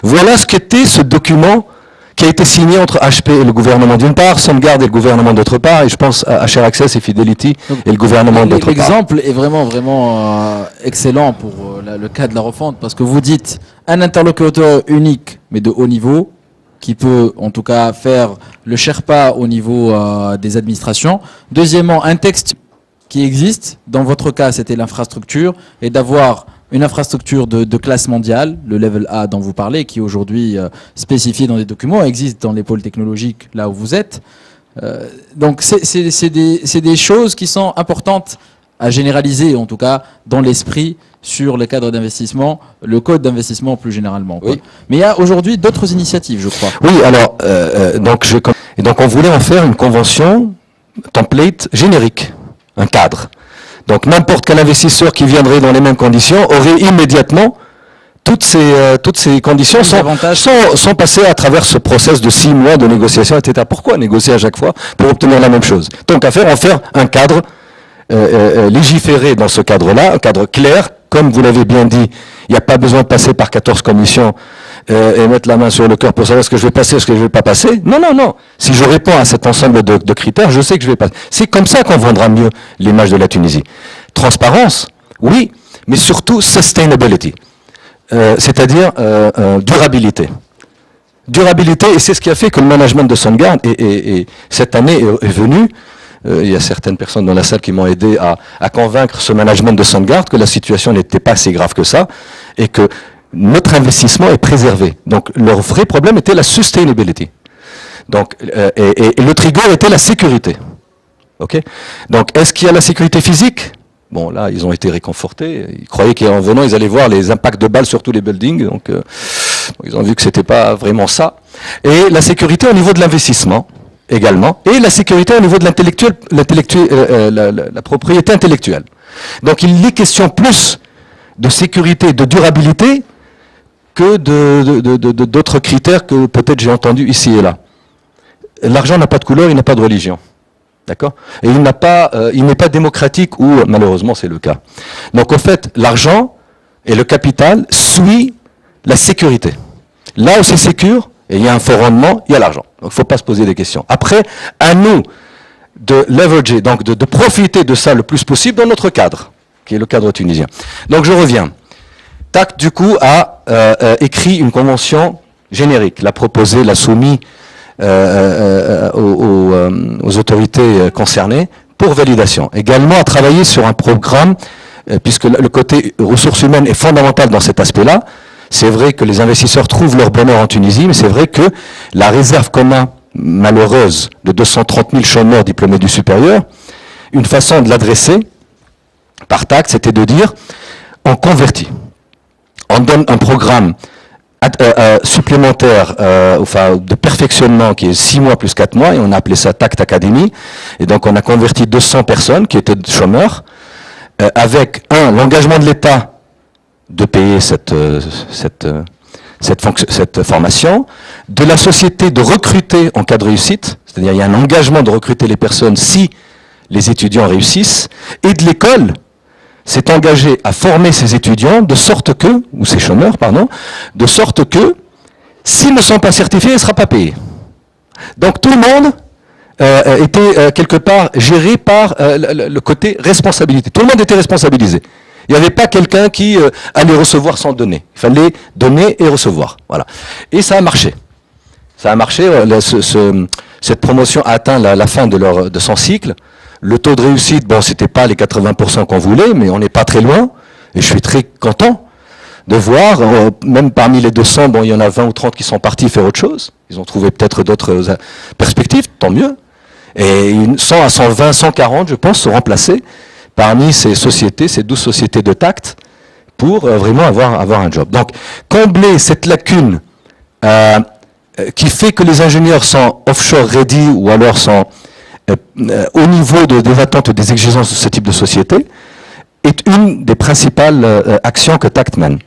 Voilà ce qu'était ce document qui a été signé entre HP et le gouvernement d'une part, SunGard et le gouvernement d'autre part, et je pense à HR Access et Fidelity et le gouvernement d'autre part. L'exemple est vraiment excellent pour le cas de la refonte, parce que vous dites un interlocuteur unique, mais de haut niveau, qui peut en tout cas faire le sherpa au niveau des administrations. Deuxièmement, un texte qui existe, dans votre cas c'était l'infrastructure, et d'avoir... une infrastructure de classe mondiale, le level A dont vous parlez, qui est aujourd'hui spécifié dans les documents, existe dans les pôles technologiques, là où vous êtes. Donc c'est des choses qui sont importantes à généraliser, en tout cas, dans l'esprit, sur le cadre d'investissement, le code d'investissement plus généralement. Quoi. Oui. Mais il y a aujourd'hui d'autres initiatives, je crois. Oui, alors, donc on voulait en faire une convention, template générique, un cadre. Donc n'importe quel investisseur qui viendrait dans les mêmes conditions aurait immédiatement toutes ces conditions sont passées à travers ce process de 6 mois de négociation, etc. Pourquoi négocier à chaque fois pour obtenir la même chose? Donc à faire en faire un cadre légiféré dans ce cadre-là, un cadre clair, comme vous l'avez bien dit, il n'y a pas besoin de passer par 14 commissions et mettre la main sur le cœur pour savoir ce que je vais passer, ce que je ne vais pas passer. Non, non, non. Si je réponds à cet ensemble de critères, je sais que je vais passer. C'est comme ça qu'on vendra mieux l'image de la Tunisie. Transparence, oui, mais surtout sustainability, c'est-à-dire durabilité. Durabilité, et c'est ce qui a fait que le management de SunGard, et cette année est venu, il y a certaines personnes dans la salle qui m'ont aidé à convaincre ce management de SunGard que la situation n'était pas si grave que ça, et que notre investissement est préservé. Donc, leur vrai problème était la sustainability. Donc, et le trigger était la sécurité. Okay? Donc, est-ce qu'il y a la sécurité physique? Bon, là, ils ont été réconfortés. Ils croyaient qu'en venant, ils allaient voir les impacts de balles sur tous les buildings. Donc, ils ont vu que c'était pas vraiment ça. Et la sécurité au niveau de l'investissement également. Et la sécurité au niveau de la propriété intellectuelle. Donc, il est question plus de sécurité, de durabilité, que d'autres critères que peut-être j'ai entendus ici et là. L'argent n'a pas de couleur, il n'a pas de religion. D'accord? Et il n'est pas démocratique, ou malheureusement c'est le cas. Donc en fait, l'argent et le capital suivent la sécurité. Là où c'est sécure, et il y a un fort rendement, il y a l'argent. Donc il ne faut pas se poser des questions. Après, à nous de leverager, donc de profiter de ça le plus possible dans notre cadre, qui est le cadre tunisien. Donc je reviens. TACT, du coup, a écrit une convention générique, l'a proposée, l'a soumise aux autorités concernées pour validation. Également à travailler sur un programme, puisque le côté ressources humaines est fondamental dans cet aspect-là. C'est vrai que les investisseurs trouvent leur bonheur en Tunisie, mais c'est vrai que la réserve commune malheureuse de 230 000 chômeurs diplômés du supérieur, une façon de l'adresser par TACT, c'était de dire on convertit, on donne un programme supplémentaire, enfin de perfectionnement qui est 6 mois plus 4 mois, et on a appelé ça TACT Academy. Et donc on a converti 200 personnes qui étaient chômeurs, avec l'engagement de l'État de payer cette formation, de la société de recruter en cas de réussite, c'est-à-dire il y a un engagement de recruter les personnes si les étudiants réussissent, et de l'école s'est engagé à former ces étudiants de sorte que, ou ces chômeurs, pardon, de sorte que, s'ils ne sont pas certifiés, ils ne seront pas payés. Donc tout le monde était quelque part géré par le côté responsabilité. Tout le monde était responsabilisé. Il n'y avait pas quelqu'un qui allait recevoir sans donner. Il fallait donner et recevoir. Voilà. Et ça a marché. Ça a marché. Cette promotion a atteint la fin de son cycle. Le taux de réussite, bon, c'était pas les 80% qu'on voulait, mais on n'est pas très loin. Et je suis très content de voir, même parmi les 200, bon, il y en a 20 ou 30 qui sont partis faire autre chose. Ils ont trouvé peut-être d'autres perspectives, tant mieux. Et 100 à 120, 140, je pense, sont remplacés parmi ces sociétés, ces 12 sociétés de TACT, pour vraiment avoir un job. Donc, combler cette lacune qui fait que les ingénieurs sont offshore ready, ou alors sont au niveau des attentes et des exigences de ce type de société, est une des principales actions que TACT mène.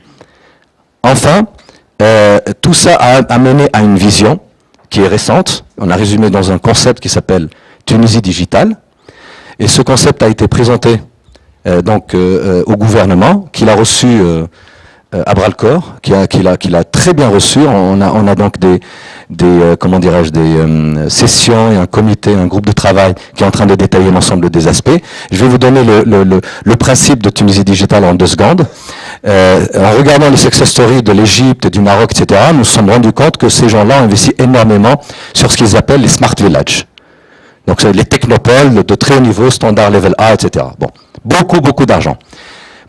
Enfin, tout ça a mené à une vision qui est récente. On a résumé dans un concept qui s'appelle Tunisie Digitale. Et ce concept a été présenté au gouvernement, qu'il a reçu à bras-le-corps, qu'il a très bien reçu. On a donc des sessions et un comité, un groupe de travail qui est en train de détailler l'ensemble des aspects. Je vais vous donner le principe de Tunisie Digitale en 2 secondes. En regardant les success stories de l'Égypte, du Maroc, etc., nous nous sommes rendus compte que ces gens-là ont investi énormément sur ce qu'ils appellent les smart villages. Donc c'est les technopoles de très haut niveau, standard level A, etc. Bon, beaucoup d'argent.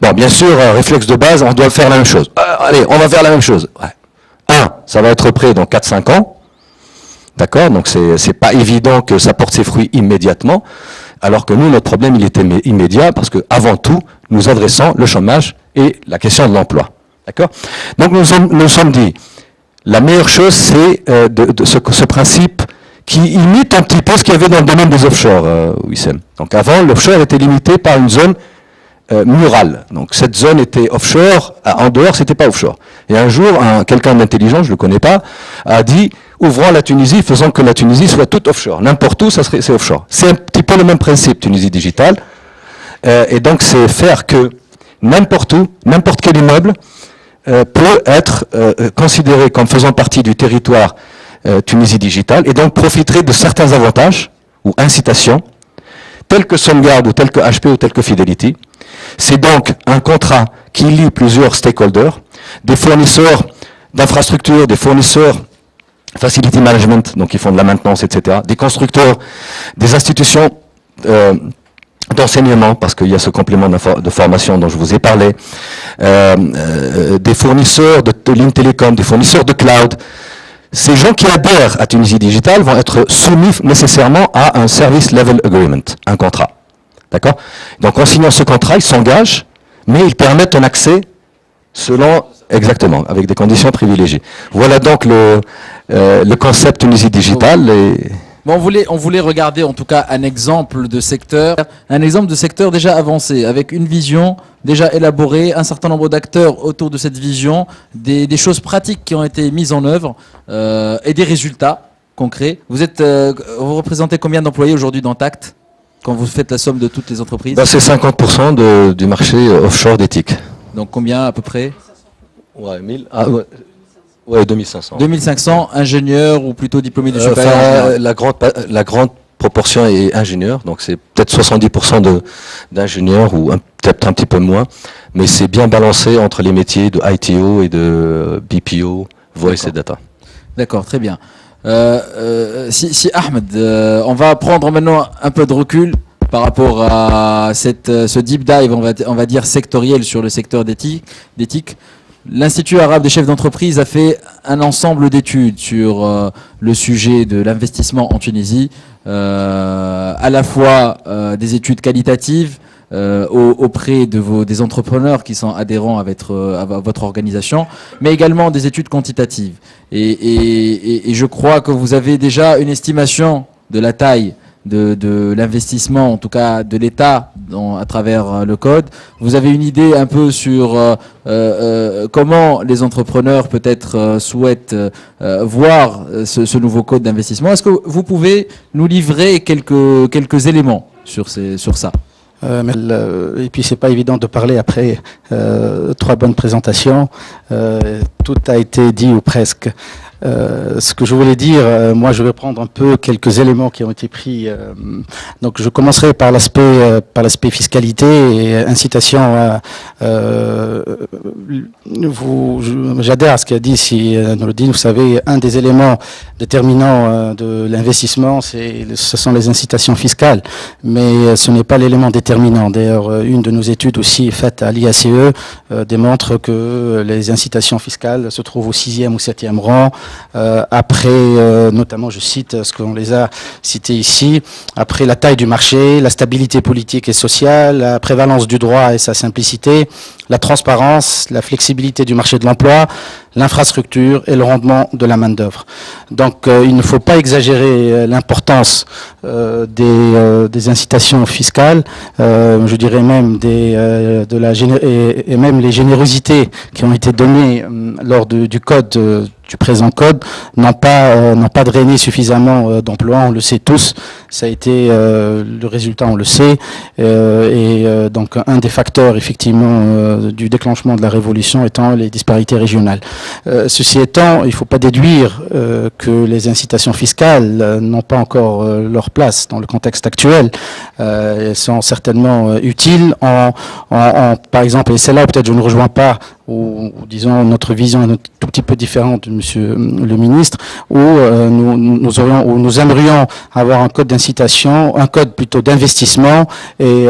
Bon, bien sûr, réflexe de base, on doit faire la même chose. Allez, on va faire la même chose. Ouais. Ça va être prêt dans 4-5 ans. D'accord? Donc c'est pas évident que ça porte ses fruits immédiatement. Alors que nous, notre problème, il était immédiat parce que, avant tout, nous adressons le chômage et la question de l'emploi. D'accord? Donc nous sommes dit, la meilleure chose, c'est ce principe qui imite un petit peu ce qu'il y avait dans le domaine des offshore, Ouissem. Donc avant, l'offshore était limité par une zone murale. Donc cette zone était offshore, en dehors c'était pas offshore. Et un jour, quelqu'un d'intelligent, je le connais pas, a dit ouvrons la Tunisie, faisons que la Tunisie soit toute offshore. N'importe où, ça serait c'est offshore. C'est un petit peu le même principe, Tunisie Digitale. Et donc c'est faire que n'importe où, n'importe quel immeuble peut être considéré comme faisant partie du territoire Tunisie Digitale, et donc profiterait de certains avantages ou incitations, tels que SunGard, ou tels que HP, ou tels que Fidelity. C'est donc un contrat qui lie plusieurs stakeholders, des fournisseurs d'infrastructures, des fournisseurs facility management, donc qui font de la maintenance, etc., des constructeurs, des institutions d'enseignement, parce qu'il y a ce complément de formation dont je vous ai parlé, des fournisseurs de lignes télécom, des fournisseurs de cloud. Ces gens qui adhèrent à Tunisie Digitale vont être soumis nécessairement à un service level agreement, un contrat. D'accord? Donc en signant ce contrat, ils s'engagent, mais ils permettent un accès selon, exactement, avec des conditions privilégiées. Voilà donc le concept Tunisie Digitale. Et... bon, on voulait regarder en tout cas un exemple de secteur déjà avancé, avec une vision déjà élaborée, un certain nombre d'acteurs autour de cette vision, des choses pratiques qui ont été mises en œuvre et des résultats concrets. Vous représentez combien d'employés aujourd'hui dans TACT, quand vous faites la somme de toutes les entreprises? Ben, c'est 50% du marché offshore d'éthique. Donc combien à peu près? Ouais, 1000. Ah, ouais. Oui, 2500. 2500 ingénieurs ou plutôt diplômés du supérieur. Enfin, la grande proportion est ingénieur, donc c'est peut-être 70% d'ingénieurs ou peut-être un petit peu moins, mais c'est bien balancé entre les métiers de ITO et de BPO, Voice et Data. D'accord, très bien. Si Ahmed, on va prendre maintenant un peu de recul par rapport à ce deep dive, on va dire sectoriel sur le secteur d'éthique. L'Institut arabe des chefs d'entreprise a fait un ensemble d'études sur le sujet de l'investissement en Tunisie, à la fois des études qualitatives auprès des entrepreneurs qui sont adhérents à votre organisation, mais également des études quantitatives. Et je crois que vous avez déjà une estimation de la taille de l'investissement, en tout cas de l'État à travers le code. Vous avez une idée un peu sur comment les entrepreneurs peut-être souhaitent voir ce nouveau code d'investissement. Est-ce que vous pouvez nous livrer quelques éléments sur ça? Et puis c'est pas évident de parler après trois bonnes présentations. Tout a été dit ou presque. Ce que je voulais dire, moi je vais prendre un peu quelques éléments qui ont été pris. Donc je commencerai par l'aspect fiscalité et incitation. J'adhère à ce qu'a dit Noureddine. Vous savez, un des éléments déterminants de l'investissement, ce sont les incitations fiscales. Mais ce n'est pas l'élément déterminant. D'ailleurs, une de nos études aussi faite à l'IACE démontre que les incitations fiscales se trouvent au 6e ou 7e rang. Après, notamment, je cite ce qu'on les a cités ici, après la taille du marché, la stabilité politique et sociale, la prévalence du droit et sa simplicité, la transparence, la flexibilité du marché de l'emploi, l'infrastructure et le rendement de la main-d'œuvre. Donc, il ne faut pas exagérer l'importance des incitations fiscales, je dirais même même les générosités qui ont été données lors du code. Du présent code n'ont pas drainé suffisamment d'emplois, on le sait tous, ça a été le résultat, on le sait, et donc un des facteurs effectivement du déclenchement de la révolution étant les disparités régionales. Ceci étant, il ne faut pas déduire que les incitations fiscales n'ont pas encore leur place dans le contexte actuel. Elles sont certainement utiles, par exemple, et celle-là peut-être je ne rejoins pas, ou disons notre vision est un tout petit peu différente de monsieur le ministre, où nous aimerions avoir un code d'incitation, un code plutôt d'investissement, et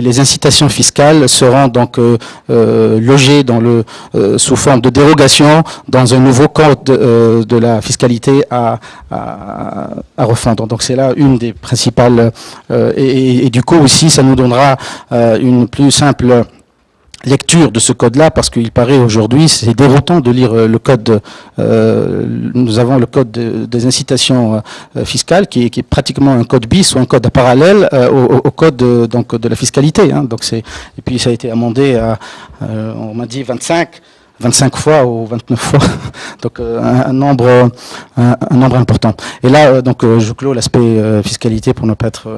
les incitations fiscales seront donc logées dans sous forme de dérogation dans un nouveau code de la fiscalité à refondre. Donc c'est là une des principales et du coup aussi ça nous donnera une plus simple lecture de ce code-là, parce qu'il paraît aujourd'hui, c'est déroutant de lire le code. Nous avons le code des incitations fiscales, qui est pratiquement un code bis ou un code parallèle au code donc de la fiscalité. Hein. Donc c'est, et puis ça a été amendé à, on m'a dit 25 fois ou 29 fois, donc un nombre important. Et là, donc je clôt l'aspect fiscalité pour ne pas être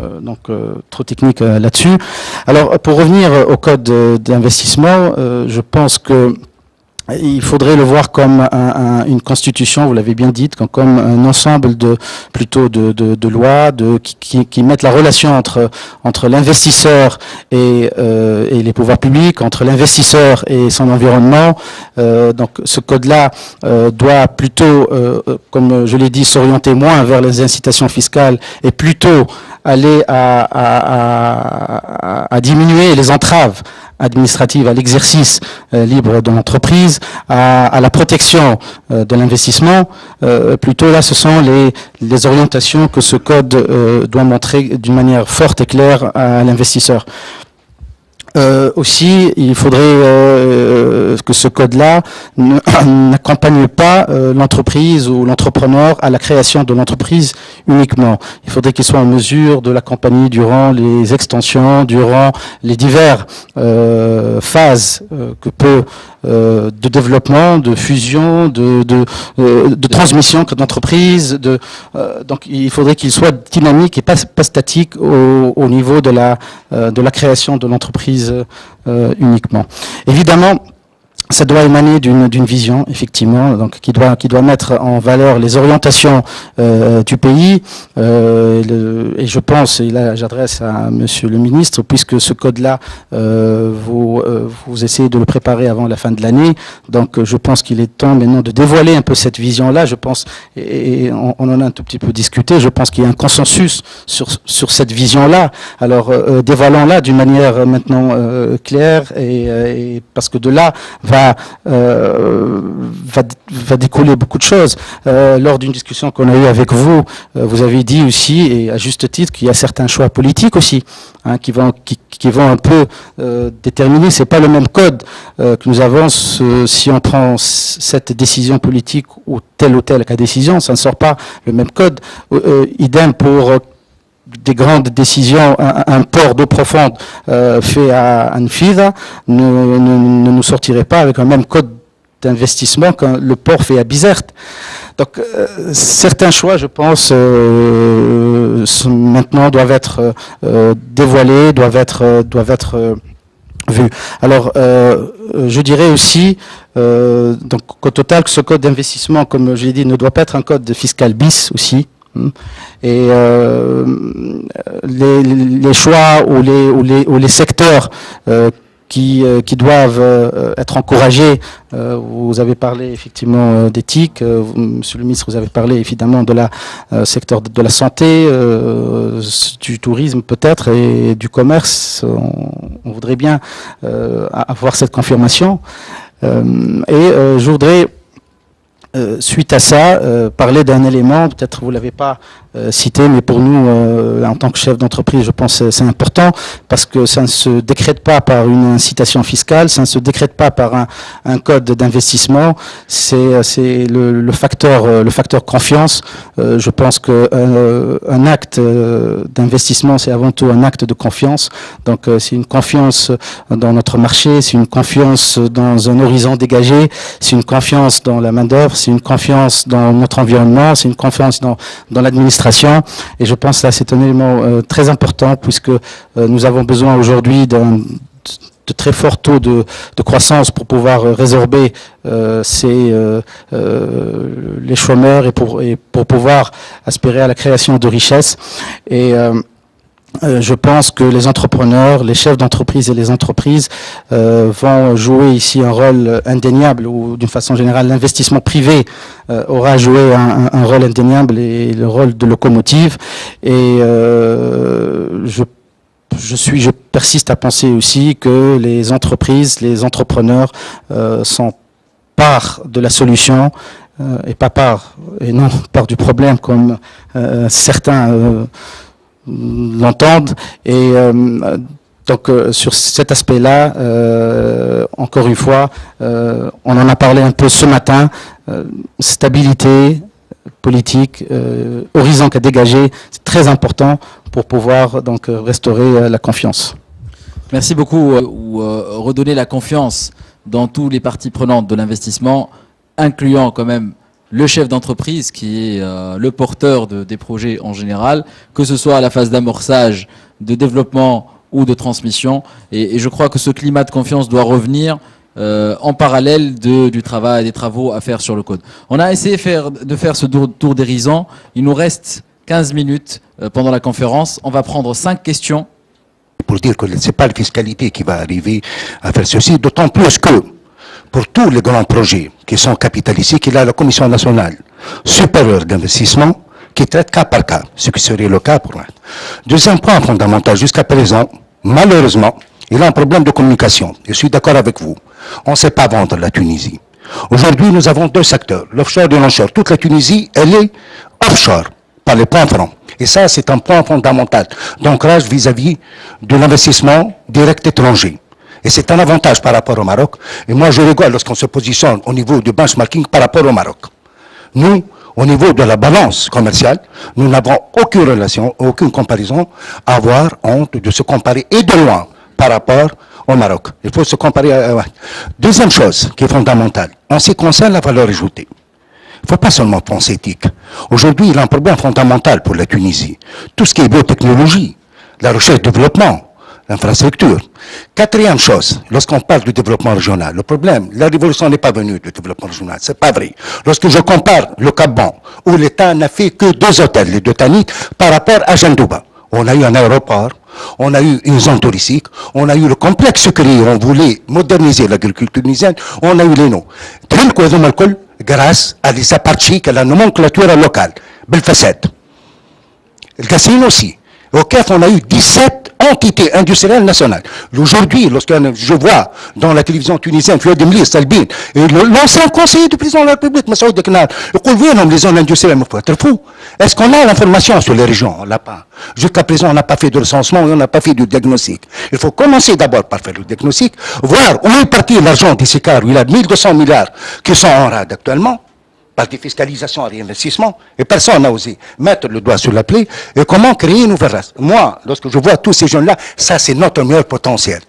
trop technique là-dessus. Alors, pour revenir au code d'investissement, je pense que Il faudrait le voir comme une constitution, vous l'avez bien dit, comme un ensemble de lois qui mettent la relation entre l'investisseur et les pouvoirs publics, entre l'investisseur et son environnement. Donc ce code-là doit plutôt, comme je l'ai dit, s'orienter moins vers les incitations fiscales et plutôt aller à diminuer les entraves administrative à l'exercice libre de l'entreprise, à la protection de l'investissement. Plutôt là, ce sont les orientations que ce code doit montrer d'une manière forte et claire à l'investisseur. Aussi, il faudrait que ce code-là n'accompagne pas l'entreprise ou l'entrepreneur à la création de l'entreprise uniquement. Il faudrait qu'il soit en mesure de l'accompagner durant les extensions, durant les diverses phases que peut de développement, de fusion, de transmission que d'entreprise. Donc, il faudrait qu'il soit dynamique et pas statique au niveau de la création de l'entreprise uniquement. Évidemment, ça doit émaner d'une vision, effectivement, donc qui doit mettre en valeur les orientations du pays. Et je pense, et là j'adresse à Monsieur le Ministre, puisque ce code-là, vous essayez de le préparer avant la fin de l'année. Donc je pense qu'il est temps maintenant de dévoiler un peu cette vision-là. Je pense, et on en a un tout petit peu discuté, je pense qu'il y a un consensus sur cette vision-là. Alors dévoilons-la d'une manière maintenant claire, et parce que de là va décoller beaucoup de choses. Lors d'une discussion qu'on a eue avec vous, vous avez dit aussi, et à juste titre, qu'il y a certains choix politiques aussi, hein, qui vont un peu déterminer. C'est pas le même code que nous avons. Si on prend cette décision politique ou telle cas décision, ça ne sort pas le même code. Idem pour des grandes décisions, un port d'eau profonde fait à Anfida ne nous sortirait pas avec un même code d'investissement que le port fait à Bizerte. Donc certains choix, je pense, maintenant doivent être dévoilés, doivent être vus. Alors je dirais aussi donc qu'au total, que ce code d'investissement, comme je l'ai dit, ne doit pas être un code fiscal bis aussi. Et les choix ou les secteurs qui doivent être encouragés. Vous avez parlé effectivement d'éthique, Monsieur le Ministre, vous avez parlé évidemment de la secteur de la santé, du tourisme peut-être et du commerce. On voudrait bien avoir cette confirmation. Et je voudrais, suite à ça, parler d'un élément, peut-être vous l'avez pas cité, mais pour nous, en tant que chef d'entreprise, je pense que c'est important, parce que ça ne se décrète pas par une incitation fiscale, ça ne se décrète pas par un code d'investissement, c'est le facteur confiance. Je pense que un acte d'investissement, c'est avant tout un acte de confiance. Donc c'est une confiance dans notre marché, c'est une confiance dans un horizon dégagé, c'est une confiance dans la main d'œuvre, c'est une confiance dans notre environnement, c'est une confiance dans l'administration. Et je pense que c'est un élément très important, puisque nous avons besoin aujourd'hui de très forts taux de croissance pour pouvoir résorber les chômeurs et pour pouvoir aspirer à la création de richesses. Et je pense que les entrepreneurs, les chefs d'entreprise et les entreprises vont jouer ici un rôle indéniable, ou d'une façon générale, l'investissement privé aura joué un rôle indéniable, et le rôle de locomotive. Et je persiste à penser aussi que les entreprises, les entrepreneurs sont part de la solution, et pas part, et non part du problème, comme certains l'entendent. Et donc sur cet aspect-là, encore une fois, on en a parlé un peu ce matin, stabilité politique, horizon qu'à dégager, c'est très important pour pouvoir donc restaurer la confiance. Merci beaucoup. Redonner la confiance dans tous les parties prenantes de l'investissement, incluant quand même le chef d'entreprise qui est le porteur des projets en général, que ce soit à la phase d'amorçage, de développement ou de transmission. Et je crois que ce climat de confiance doit revenir en parallèle des travaux à faire sur le code. On a essayé de faire ce tour d'horizon. Il nous reste 15 minutes pendant la conférence. On va prendre 5 questions. Pour dire que ce n'est pas la fiscalité qui va arriver à faire ceci, d'autant plus que pour tous les grands projets qui sont capitalisés, qu'il a la Commission nationale supérieure d'investissement qui traite cas par cas, ce qui serait le cas pour moi. Deuxième point fondamental, jusqu'à présent, malheureusement, il y a un problème de communication. Je suis d'accord avec vous. On ne sait pas vendre la Tunisie. Aujourd'hui, nous avons deux secteurs, l'offshore et l'onshore. Toute la Tunisie, elle est offshore, par les points francs. Et ça, c'est un point fondamental d'ancrage vis-à-vis de l'investissement direct étranger. Et c'est un avantage par rapport au Maroc. Et moi, je rigole lorsqu'on se positionne au niveau du benchmarking par rapport au Maroc. Nous, au niveau de la balance commerciale, nous n'avons aucune relation, aucune comparaison à avoir honte de se comparer et de loin par rapport au Maroc. Il faut se comparer à... Deuxième chose qui est fondamentale, en ce qui concerne la valeur ajoutée. Il ne faut pas seulement penser éthique. Aujourd'hui, il y a un problème fondamental pour la Tunisie. Tout ce qui est biotechnologie, la recherche-développement, l'infrastructure. Quatrième chose, lorsqu'on parle du développement régional, le problème, la révolution n'est pas venue du développement régional, c'est pas vrai. Lorsque je compare le Cap-Bon, où l'État n'a fait que deux hôtels, les deux Tanites, par rapport à Jandouba. On a eu un aéroport, on a eu une zone touristique, on a eu le complexe sucrier, on voulait moderniser l'agriculture tunisienne, on a eu les noms. Grâce à des apartheid, à la nomenclature locale, Belfacette. Le Gassine aussi. Au CAF, on a eu 17 entités industrielles nationales. Aujourd'hui, lorsque je vois dans la télévision tunisienne, Fidelity, Salbin, et l'ancien conseiller du président de la République, Massoud Deknar, qu'on voit dans les zones industrielles, mais il faut être fou. Est-ce qu'on a l'information sur les régions? On l'a pas. Jusqu'à présent, on n'a pas fait de recensement et on n'a pas fait de diagnostic. Il faut commencer d'abord par faire le diagnostic, voir où est parti l'argent d'ici car il a 1200 milliards qui sont en rade actuellement. Par défiscalisation et réinvestissement, et personne n'a osé mettre le doigt sur la plaie, et comment créer une nouvelle race. Moi, lorsque je vois tous ces jeunes-là, ça c'est notre meilleur potentiel.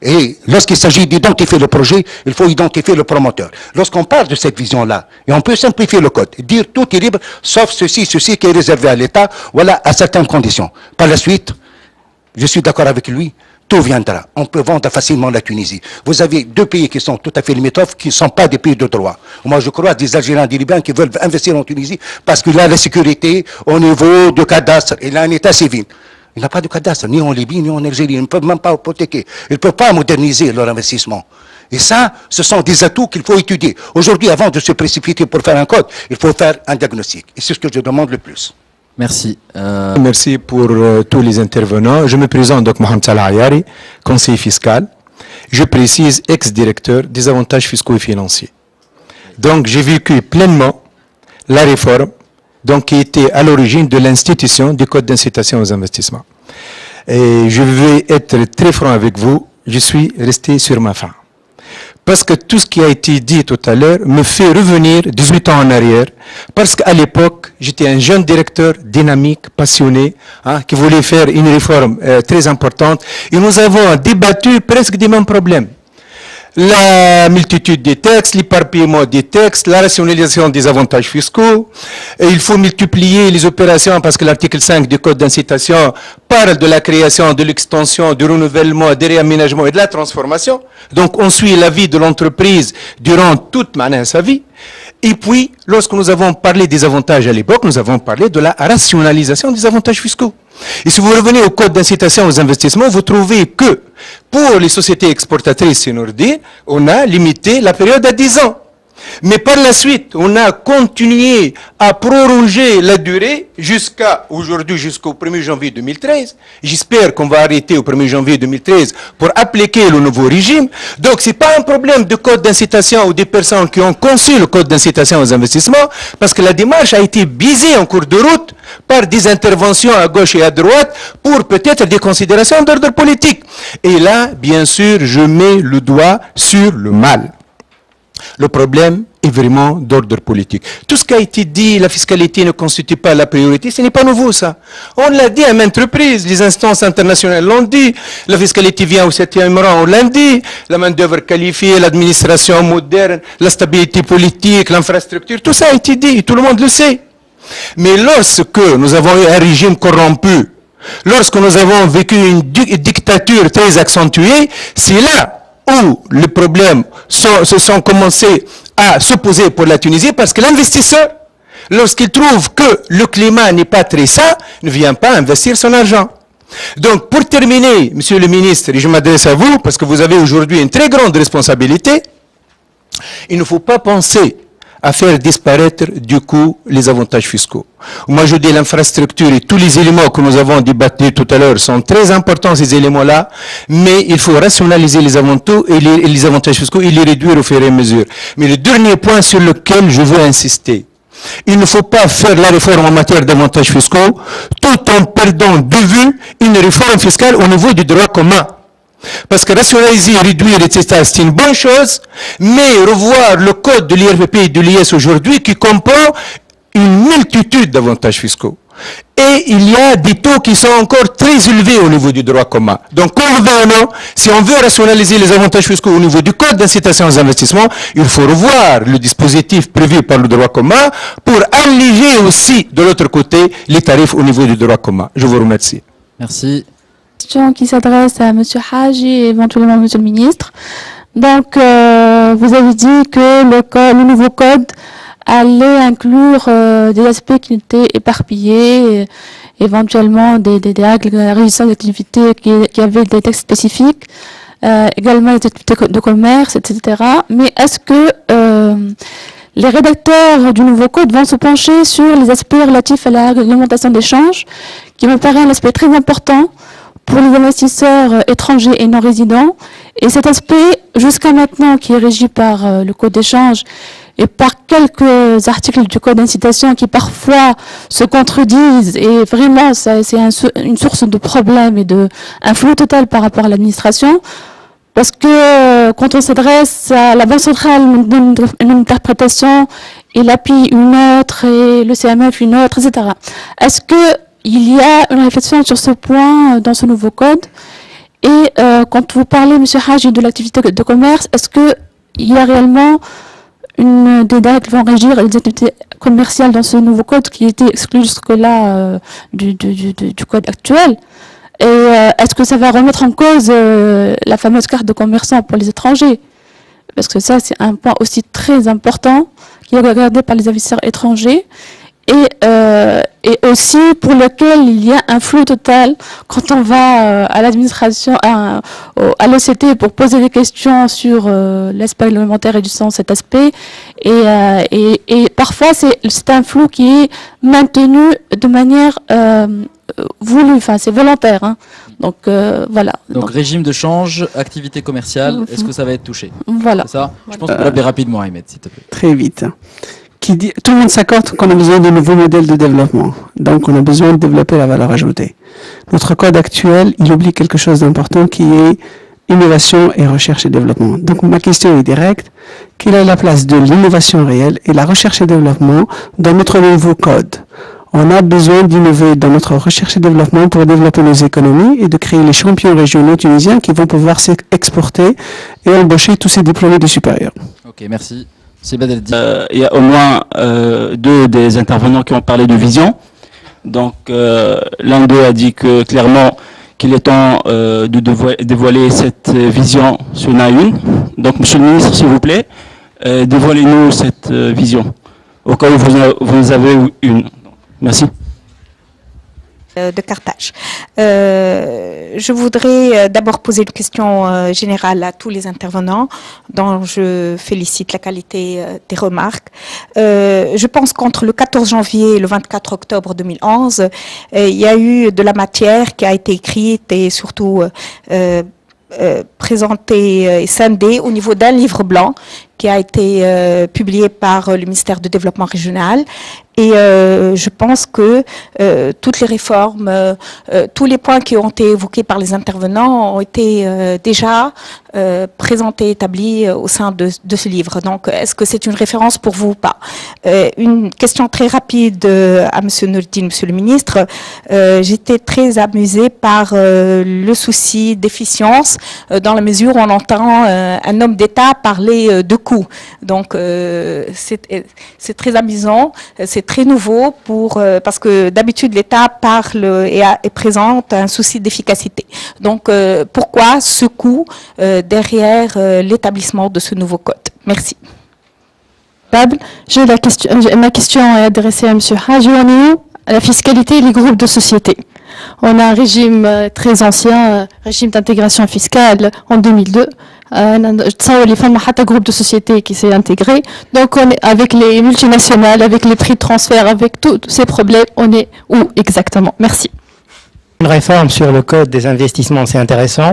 Et lorsqu'il s'agit d'identifier le projet, il faut identifier le promoteur. Lorsqu'on parle de cette vision-là, et on peut simplifier le code, dire tout est libre, sauf ceci qui est réservé à l'État, voilà, à certaines conditions. Par la suite, je suis d'accord avec lui, tout viendra. On peut vendre facilement la Tunisie. Vous avez deux pays qui sont tout à fait limitrophes, qui ne sont pas des pays de droit. Moi, je crois des Algériens, des Libyens qui veulent investir en Tunisie parce qu'il a la sécurité au niveau du cadastre. Il a un état civil. Il n'a pas de cadastre, ni en Libye, ni en Algérie. Ils ne peuvent même pas hypothéquer. Ils ne peuvent pas moderniser leur investissement. Et ça, ce sont des atouts qu'il faut étudier. Aujourd'hui, avant de se précipiter pour faire un code, il faut faire un diagnostic. Et c'est ce que je demande le plus. Merci. Merci pour tous les intervenants. Je me présente donc Mohamed Salah Ayari, conseiller fiscal. Je précise, ex-directeur des avantages fiscaux et financiers. Donc j'ai vécu pleinement la réforme donc, qui était à l'origine de l'institution du Code d'incitation aux investissements. Et je vais être très franc avec vous, je suis resté sur ma faim. Parce que tout ce qui a été dit tout à l'heure me fait revenir 18 ans en arrière. Parce qu'à l'époque, j'étais un jeune directeur dynamique, passionné, hein, qui voulait faire une réforme très importante. Et nous avons débattu presque des mêmes problèmes. La multitude des textes, l'éparpillement des textes, la rationalisation des avantages fiscaux. Et il faut multiplier les opérations parce que l'article 5 du Code d'incitation parle de la création, de l'extension, du renouvellement, des réaménagements et de la transformation. Donc on suit la vie de l'entreprise durant toute sa vie. Et puis, lorsque nous avons parlé des avantages à l'époque, nous avons parlé de la rationalisation des avantages fiscaux. Et si vous revenez au Code d'incitation aux investissements, vous trouvez que pour les sociétés exportatrices Noureddine, on a limité la période à 10 ans. Mais par la suite, on a continué à proroger la durée jusqu'à aujourd'hui, jusqu'au 1er janvier 2013. J'espère qu'on va arrêter au 1er janvier 2013 pour appliquer le nouveau régime. Donc, ce n'est pas un problème de code d'incitation ou des personnes qui ont conçu le code d'incitation aux investissements, parce que la démarche a été biaisée en cours de route par des interventions à gauche et à droite pour peut-être des considérations d'ordre politique. Et là, bien sûr, je mets le doigt sur le mal. Le problème est vraiment d'ordre politique. Tout ce qui a été dit, la fiscalité ne constitue pas la priorité, ce n'est pas nouveau ça. On l'a dit à maintes reprises, les instances internationales l'ont dit, la fiscalité vient au 7e rang, on l'a dit, la main-d'œuvre qualifiée, l'administration moderne, la stabilité politique, l'infrastructure, tout ça a été dit, et tout le monde le sait. Mais lorsque nous avons eu un régime corrompu, lorsque nous avons vécu une dictature très accentuée, c'est là où les problèmes se sont commencés à se poser pour la Tunisie, parce que l'investisseur, lorsqu'il trouve que le climat n'est pas très sain, ne vient pas investir son argent. Donc, pour terminer, Monsieur le Ministre, et je m'adresse à vous, parce que vous avez aujourd'hui une très grande responsabilité, il ne faut pas penser à faire disparaître, du coup, les avantages fiscaux. Moi, je dis l'infrastructure et tous les éléments que nous avons débattus tout à l'heure sont très importants, ces éléments-là, mais il faut rationaliser les avantages fiscaux et les réduire au fur et à mesure. Mais le dernier point sur lequel je veux insister, il ne faut pas faire la réforme en matière d'avantages fiscaux tout en perdant de vue une réforme fiscale au niveau du droit commun. Parce que rationaliser, réduire, etc., c'est une bonne chose, mais revoir le code de l'IRPP et de l'IS aujourd'hui qui comprend une multitude d'avantages fiscaux. Et il y a des taux qui sont encore très élevés au niveau du droit commun. Donc, si on veut rationaliser les avantages fiscaux au niveau du code d'incitation aux investissements, il faut revoir le dispositif prévu par le droit commun pour alléger aussi, de l'autre côté, les tarifs au niveau du droit commun. Je vous remercie. Merci. Question qui s'adresse à M. Hajji et éventuellement M. le Ministre. Donc, vous avez dit que le nouveau code allait inclure des aspects qui étaient éparpillés, éventuellement des règles régissant des activités qui avaient des textes spécifiques, également des activités de commerce, etc. Mais est-ce que les rédacteurs du nouveau code vont se pencher sur les aspects relatifs à la réglementation d'échange, qui me paraît un aspect très important pour les investisseurs étrangers et non résidents? Et cet aspect, jusqu'à maintenant, qui est régi par le code d'échange, et par quelques articles du code d'incitation qui parfois se contredisent, et vraiment c'est une source de problèmes et d'un flou total par rapport à l'administration, parce que quand on s'adresse à la banque centrale d'une interprétation et l'API une autre et le CMF une autre, etc. Est-ce qu'il y a une réflexion sur ce point dans ce nouveau code? Et quand vous parlez, M. Hajji, de l'activité de commerce, est-ce qu'il y a réellement des dates vont régir les activités commerciales dans ce nouveau code qui était exclu jusque-là du code actuel? Et est-ce que ça va remettre en cause la fameuse carte de commerçant pour les étrangers? Parce que ça, c'est un point aussi très important qui est regardé par les investisseurs étrangers et aussi pour lequel il y a un flou total quand on va à l'administration, à l'OCT pour poser des questions sur l'aspect réglementaire et du sens cet aspect. Et parfois, c'est un flou qui est maintenu de manière voulue, enfin c'est volontaire. Hein. Donc voilà. Donc régime de change, activité commerciale, est-ce que ça va être touché? Voilà. C'est ça, voilà. Je pense que là, rapidement, Ahmed, s'il te plaît. Très vite. Qui dit, tout le monde s'accorde qu'on a besoin de nouveaux modèles de développement. Donc, on a besoin de développer la valeur ajoutée. Notre code actuel, il oublie quelque chose d'important qui est innovation et recherche et développement. Donc, ma question est directe. Quelle est la place de l'innovation réelle et la recherche et développement dans notre nouveau code? On a besoin d'innover dans notre recherche et développement pour développer nos économies et de créer les champions régionaux tunisiens qui vont pouvoir s'exporter et embaucher tous ces diplômés de supérieurs. Ok, merci. Il y a au moins deux des intervenants qui ont parlé de vision. Donc l'un d'eux a dit que clairement qu'il est temps de dévoiler cette vision sur une. Donc Monsieur le Ministre, s'il vous plaît, dévoilez-nous cette vision au cas où vous avez une. Merci. De Carthage. Je voudrais d'abord poser une question générale à tous les intervenants, dont je félicite la qualité des remarques. Je pense qu'entre le 14 janvier et le 24 octobre 2011, il y a eu de la matière qui a été écrite et surtout présentée et scindée au niveau d'un livre blanc qui a été publié par le ministère du Développement Régional. Et je pense que toutes les réformes, tous les points qui ont été évoqués par les intervenants ont été déjà présentés, établis au sein de ce livre. Donc, est-ce que c'est une référence pour vous ou pas? Une question très rapide à M. Noureddine, M. le Ministre. J'étais très amusée par le souci d'efficience dans la mesure où on entend un homme d'État parler de coût. Donc c'est très amusant, c'est très nouveau pour, parce que d'habitude l'État parle et présente un souci d'efficacité. Donc pourquoi ce coût derrière l'établissement de ce nouveau code? Merci. J'ai la question, ma question est adressée à M. Hajji, à la fiscalité et les groupes de sociétés. On a un régime très ancien, régime d'intégration fiscale en 2002. Les femmes ont un groupe de sociétés qui s'est intégré. Donc, on est avec les multinationales, avec les prix de transfert, avec tous ces problèmes, on est où exactement? Merci. Une réforme sur le code des investissements, c'est intéressant.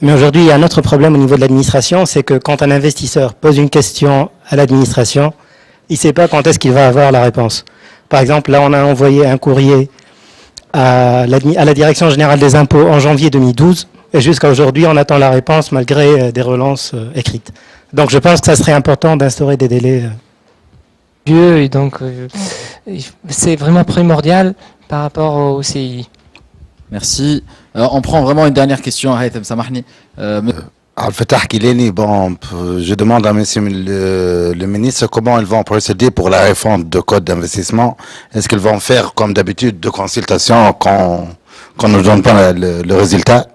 Mais aujourd'hui, il y a un autre problème au niveau de l'administration, c'est que quand un investisseur pose une question à l'administration, il ne sait pas quand est-ce qu'il va avoir la réponse. Par exemple, là, on a envoyé un courrier à la Direction Générale des Impôts en janvier 2012, et jusqu'à aujourd'hui, on attend la réponse malgré des relances écrites. Donc, je pense que ça serait important d'instaurer des délais. Et donc, c'est vraiment primordial par rapport au CI. Merci. Alors, on prend vraiment une dernière question. Haytham Samahni. Al-Fatah Kileni, bon, je demande à monsieur le ministre comment ils vont procéder pour la réforme de code d'investissement. Est-ce qu'ils vont faire, comme d'habitude, de consultations quand on ne donne pas le résultat?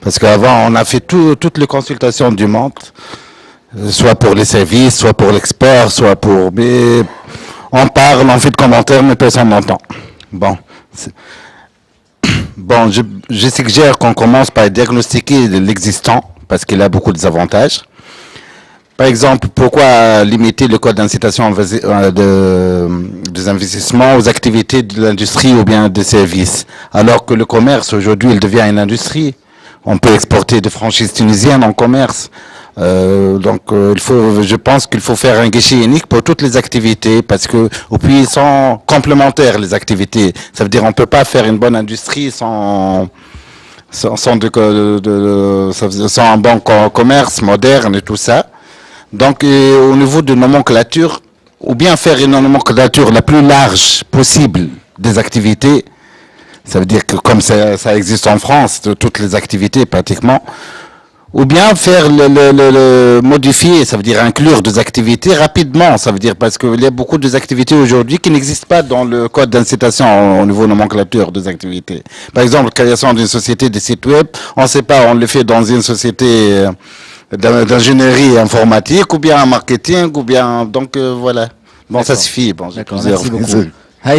Parce qu'avant, on a fait toutes les consultations du monde, soit pour les services, soit pour l'expert, soit pour... Mais on parle, on fait de commentaires, mais personne n'entend. Bon. Bon, je suggère qu'on commence par diagnostiquer l'existant, parce qu'il a beaucoup d'avantages. Par exemple, pourquoi limiter le code d'incitation des investissements aux activités de l'industrie ou bien des services? Alors que le commerce, aujourd'hui, il devient une industrie. On peut exporter des franchises tunisiennes en commerce. Donc, je pense qu'il faut faire un guichet unique pour toutes les activités, parce que, ou puis, ils sont complémentaires, les activités. Ça veut dire, on peut pas faire une bonne industrie sans un bon commerce moderne et tout ça. Donc, au niveau de nomenclature, ou bien faire une nomenclature la plus large possible des activités. Ça veut dire que, comme ça existe en France, toutes les activités, pratiquement, ou bien faire le modifier, ça veut dire inclure des activités rapidement, ça veut dire parce qu'il y a beaucoup d'activités aujourd'hui qui n'existent pas dans le code d'incitation au niveau nomenclature des activités. Par exemple, création d'une société de site web, on ne sait pas, on le fait dans une société d'ingénierie informatique ou bien en marketing ou bien, donc voilà. Bon, ça suffit. Bon, merci beaucoup.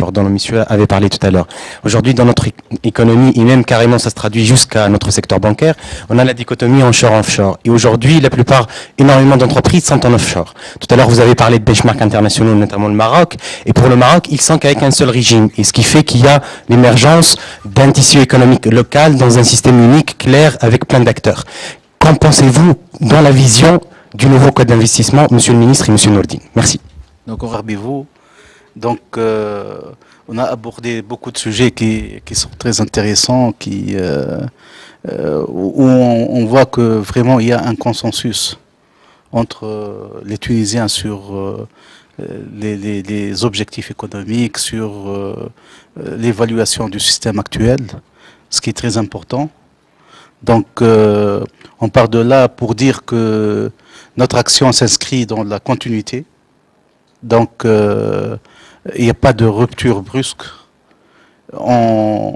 Pardon, le monsieur avait parlé tout à l'heure. Aujourd'hui, dans notre économie, et même carrément, ça se traduit jusqu'à notre secteur bancaire, on a la dichotomie onshore-offshore. Et aujourd'hui, la plupart, énormément d'entreprises sont en offshore. Tout à l'heure, vous avez parlé de benchmarks internationaux, notamment le Maroc. Et pour le Maroc, ils sont qu'avec un seul régime. Et ce qui fait qu'il y a l'émergence d'un tissu économique local dans un système unique, clair, avec plein d'acteurs. Qu'en pensez-vous dans la vision du nouveau code d'investissement, monsieur le ministre et monsieur Noureddine? Merci. Donc, Donc, on a abordé beaucoup de sujets qui sont très intéressants, où on voit que vraiment il y a un consensus entre les Tunisiens sur les objectifs économiques, sur l'évaluation du système actuel, ce qui est très important. Donc, on part de là pour dire que notre action s'inscrit dans la continuité. Donc, il n'y a pas de rupture brusque.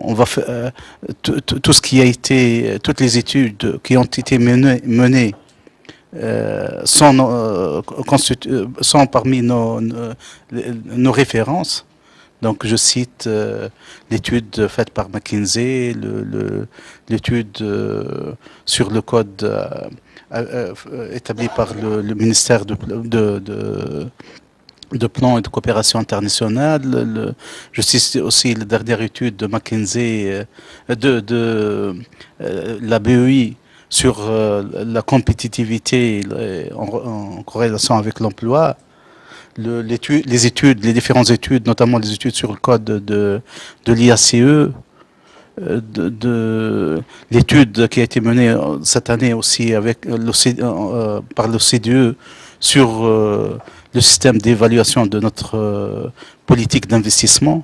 On va faire, tout ce qui a été, toutes les études qui ont été menées sont parmi nos références. Donc, je cite l'étude faite par McKinsey, l'étude sur le code établi par le ministère de plans et de coopération internationale. Je cite aussi la dernière étude de McKinsey, de la BEI sur la compétitivité en corrélation avec l'emploi. Les différentes études, notamment les études sur le code de l'IACE, l'étude qui a été menée cette année aussi avec par l'OCDE sur le système d'évaluation de notre politique d'investissement.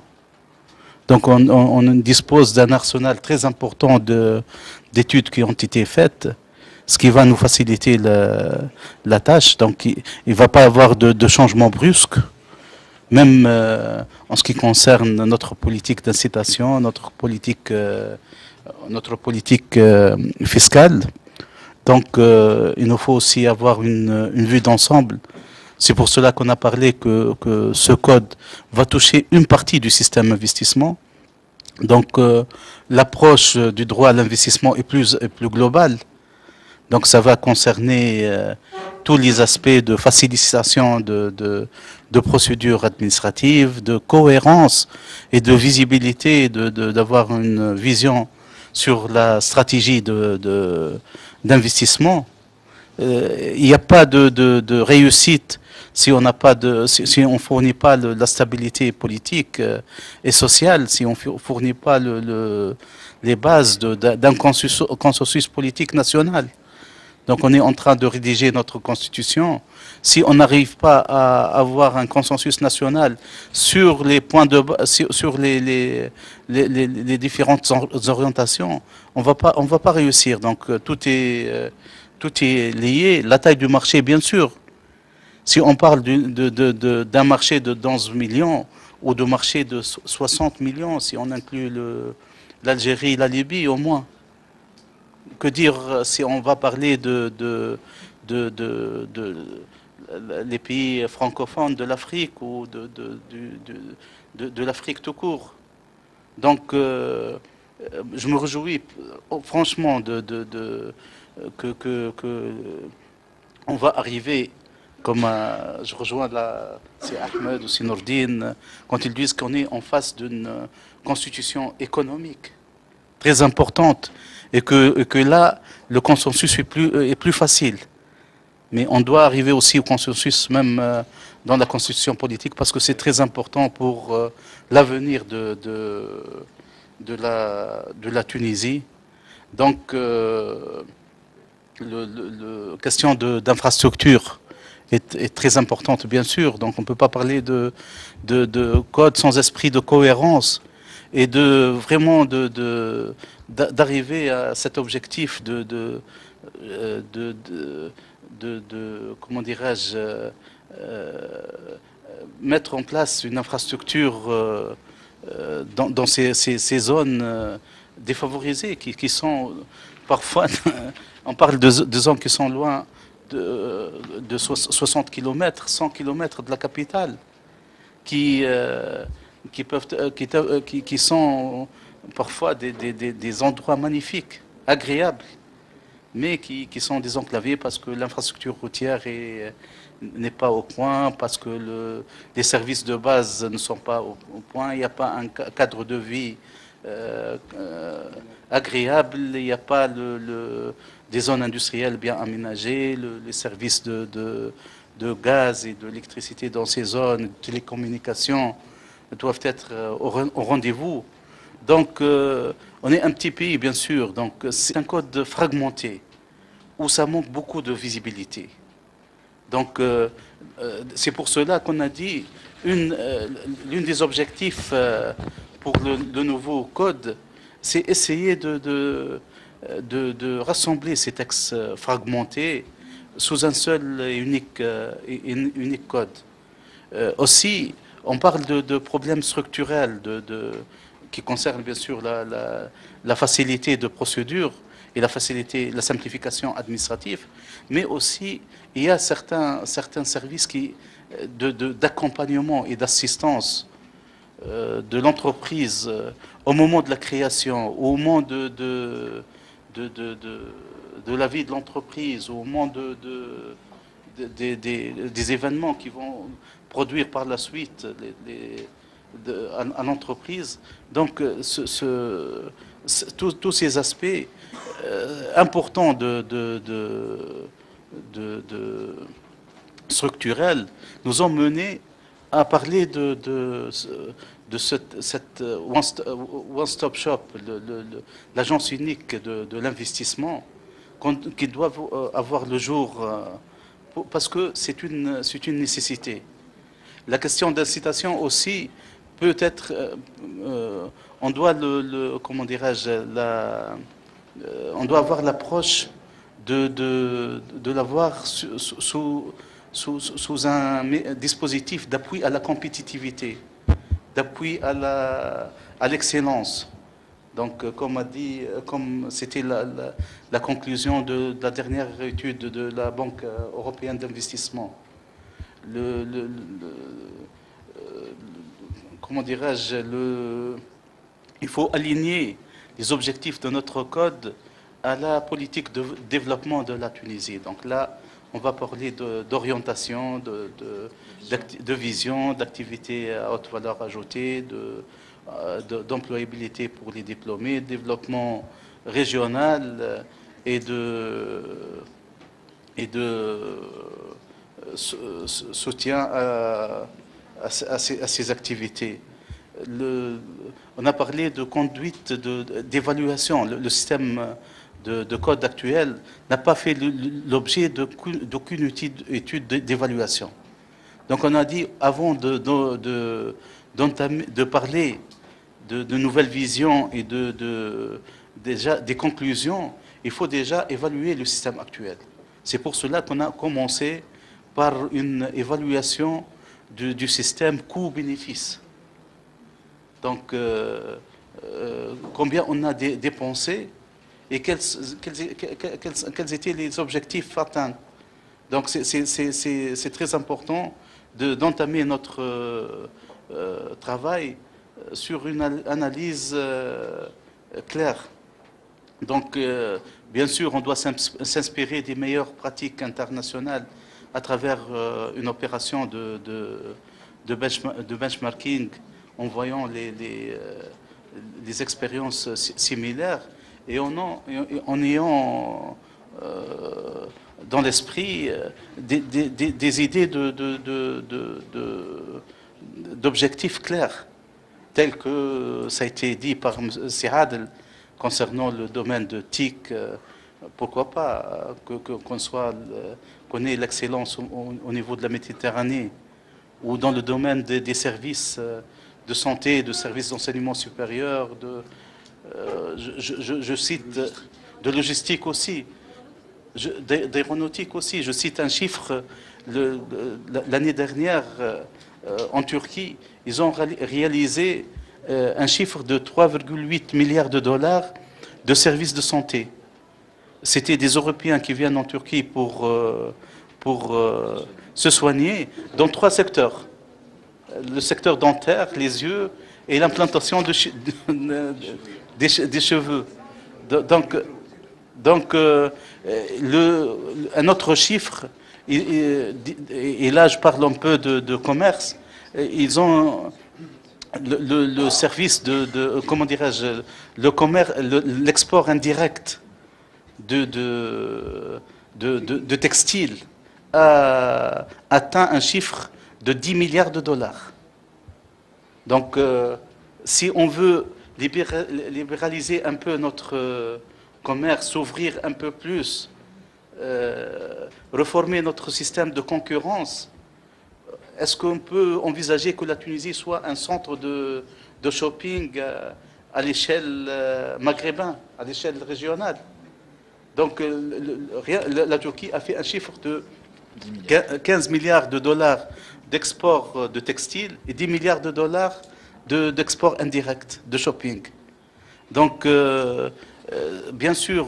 Donc on dispose d'un arsenal très important d'études qui ont été faites. ce qui va nous faciliter la tâche. Donc il ne va pas avoir de changement brusque, même en ce qui concerne notre politique d'incitation, notre politique fiscale. Donc il nous faut aussi avoir une vue d'ensemble. C'est pour cela qu'on a parlé que ce code va toucher une partie du système d'investissement. Donc l'approche du droit à l'investissement est plus globale. Donc ça va concerner tous les aspects de facilitation de procédures administratives, de cohérence et de visibilité, d'avoir une vision sur la stratégie d'investissement. Il n'y a pas de réussite si on n'a pas si on fournit pas la stabilité politique et sociale, si on fournit pas les bases d'un consensus politique national. Donc on est en train de rédiger notre constitution. Si on n'arrive pas à avoir un consensus national sur les points de sur les différentes orientations, on va pas réussir. Donc tout est lié. La taille du marché, bien sûr. Si on parle d'un marché de 11 millions ou de marché de 60 millions, si on inclut l'Algérie, la Libye au moins. Que dire si on va parler de les pays francophones de l'Afrique ou de l'Afrique tout court. Donc, je me réjouis franchement que on va arriver, comme je rejoins Ahmed ou Noureddine, quand ils disent qu'on est en face d'une constitution économique très importante. Et que là, le consensus est plus facile. Mais on doit arriver aussi au consensus, même dans la constitution politique, parce que c'est très important pour l'avenir de la Tunisie. Donc, la question d'infrastructure est très importante, bien sûr. Donc, on ne peut pas parler de code sans esprit de cohérence et de vraiment d'arriver à cet objectif comment dirais-je, mettre en place une infrastructure dans ces zones défavorisées qui sont parfois, on parle de zones qui sont loin de 60 km, 100 km de la capitale, qui sont parfois des endroits magnifiques, agréables, mais qui sont des enclavés parce que l'infrastructure routière n'est pas au point, parce que les services de base ne sont pas au point, il n'y a pas un cadre de vie agréable, il n'y a pas des zones industrielles bien aménagées, les services de gaz et de l'électricité dans ces zones, de télécommunications, doivent être au rendez-vous. Donc, on est un petit pays, bien sûr. Donc, c'est un code fragmenté où ça manque beaucoup de visibilité. Donc, c'est pour cela qu'on a dit l'une des objectifs pour le nouveau code, c'est essayer de rassembler ces textes fragmentés sous un seul et unique code. Aussi, on parle de problèmes structurels qui concernent bien sûr la facilité de procédure et la simplification administrative, mais aussi il y a certains services d'accompagnement et d'assistance de l'entreprise au moment de la création, au moment de la vie de l'entreprise, au moment des événements qui vont produire par la suite à l'entreprise. Donc, tous ces aspects importants structurels nous ont menés à parler de cette one-stop shop, l'agence unique de l'investissement, qui doit avoir le jour, parce que c'est une nécessité. La question d'incitation aussi peut être, on doit avoir l'approche de l'avoir sous un dispositif d'appui à la compétitivité, d'appui à l'excellence. Donc, comme c'était la conclusion de la dernière étude de la Banque européenne d'investissement, comment dirais-je, il faut aligner les objectifs de notre code à la politique de développement de la Tunisie. Donc là, on va parler d'orientation, de vision, d'activité à haute valeur ajoutée, d'employabilité pour les diplômés, développement régional et de soutien à ces activités. On a parlé de conduite, d'évaluation. Le système de code actuel n'a pas fait l'objet d'aucune étude d'évaluation. Donc on a dit, avant de parler de nouvelles visions et déjà des conclusions, il faut déjà évaluer le système actuel. C'est pour cela qu'on a commencé par une évaluation du système coût-bénéfice. Donc, combien on a dépensé et quels étaient les objectifs atteints. Donc, c'est très important d'entamer notre travail sur une analyse claire. Donc, bien sûr, on doit s'inspirer des meilleures pratiques internationales à travers une opération de benchmarking, en voyant les expériences similaires et en ayant dans l'esprit des idées d'objectifs clairs, tels que ça a été dit par M. Adel concernant le domaine de TIC. Pourquoi pas qu'on ait l'excellence au niveau de la Méditerranée ou dans le domaine des services de santé, de services d'enseignement supérieur, je cite de logistique aussi, d'aéronautique aussi. Je cite un chiffre, l'année dernière, en Turquie, ils ont réalisé un chiffre de 3,8 milliards de dollars de services de santé. C'était des Européens qui viennent en Turquie pour se soigner dans 3 secteurs. Le secteur dentaire, les yeux et l'implantation des cheveux. Donc, un autre chiffre, et là je parle un peu de commerce, ils ont le service comment dirais-je, l'export indirect de textiles a atteint un chiffre de 10 milliards de dollars. Donc, si on veut libéraliser un peu notre commerce, s'ouvrir un peu plus, reformer notre système de concurrence, est-ce qu'on peut envisager que la Tunisie soit un centre de shopping à l'échelle maghrébin, à l'échelle régionale? Donc, la Turquie a fait un chiffre de 15 milliards de dollars d'export de textiles et 10 milliards de dollars d'export indirect, de shopping. Donc, bien sûr,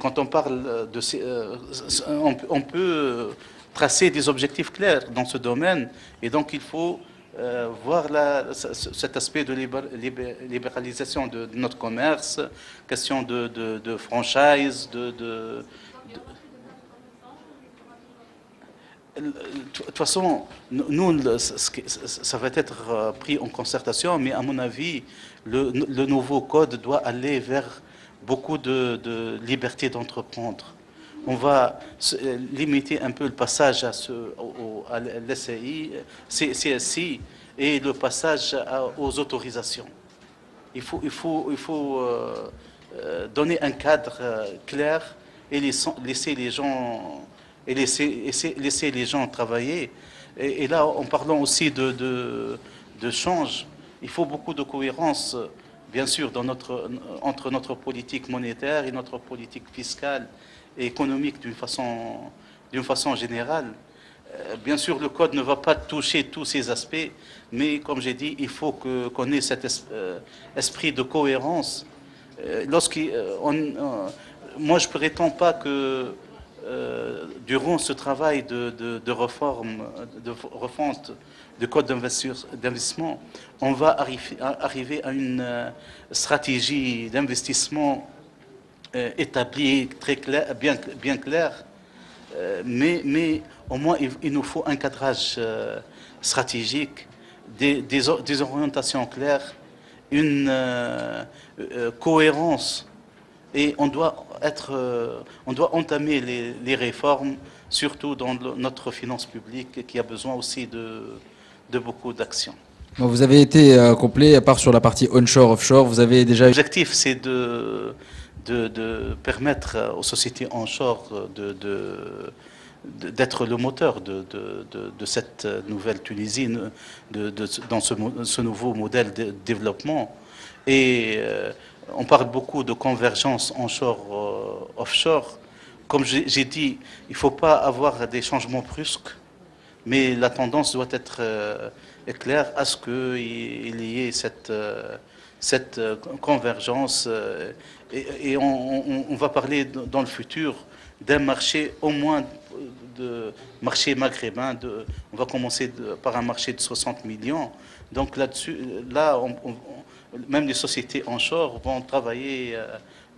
quand on parle de ces... on peut tracer des objectifs clairs dans ce domaine, et donc il faut voir cet aspect de libéralisation de notre commerce, question de franchise, de toute façon, nous, ça va être pris en concertation, mais à mon avis, le nouveau code doit aller vers beaucoup de liberté d'entreprendre. On va limiter un peu le passage à l'SCI, CSI et le passage aux autorisations. Il faut donner un cadre clair et laisser les gens... et laisser les gens travailler. Et là, en parlant aussi de change, il faut beaucoup de cohérence, bien sûr, entre notre politique monétaire et notre politique fiscale et économique d'une façon générale. Bien sûr, le code ne va pas toucher tous ces aspects, mais comme j'ai dit, il faut qu'on ait cet esprit de cohérence. Moi, je ne prétends pas que durant ce travail de refonte du code d'investissement, on va arriver à une stratégie d'investissement établie, très claire, bien claire. Mais au moins, il nous faut un cadrage stratégique, des orientations claires, une cohérence. Et on doit entamer les réformes, surtout dans notre finance publique, qui a besoin aussi de beaucoup d'actions. Vous avez été complet, à part sur la partie onshore-offshore, vous avez déjà... L'objectif, c'est de permettre aux sociétés onshore d'être le moteur de cette nouvelle Tunisie, dans ce nouveau modèle de développement. Et on parle beaucoup de convergence onshore-offshore. Comme j'ai dit, il ne faut pas avoir des changements brusques, mais la tendance doit être claire à ce qu'il y ait cette convergence. Et on va parler dans le futur d'un marché, au moins de marché maghrébin. On va commencer par un marché de 60 millions. Donc là-dessus, même les sociétés onshore vont travailler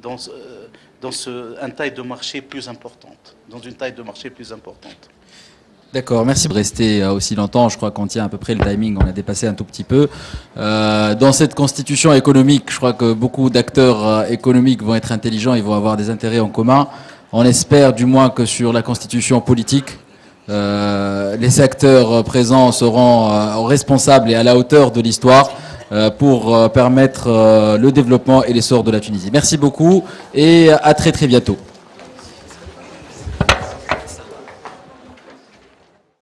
dans une taille de marché plus importante. D'accord, merci de rester aussi longtemps. Je crois qu'on tient à peu près le timing, on a dépassé un tout petit peu. Dans cette constitution économique, je crois que beaucoup d'acteurs économiques vont être intelligents, ils vont avoir des intérêts en commun. On espère du moins que sur la constitution politique, les acteurs présents seront responsables et à la hauteur de l'histoire pour permettre le développement et l'essor de la Tunisie. Merci beaucoup et à très bientôt.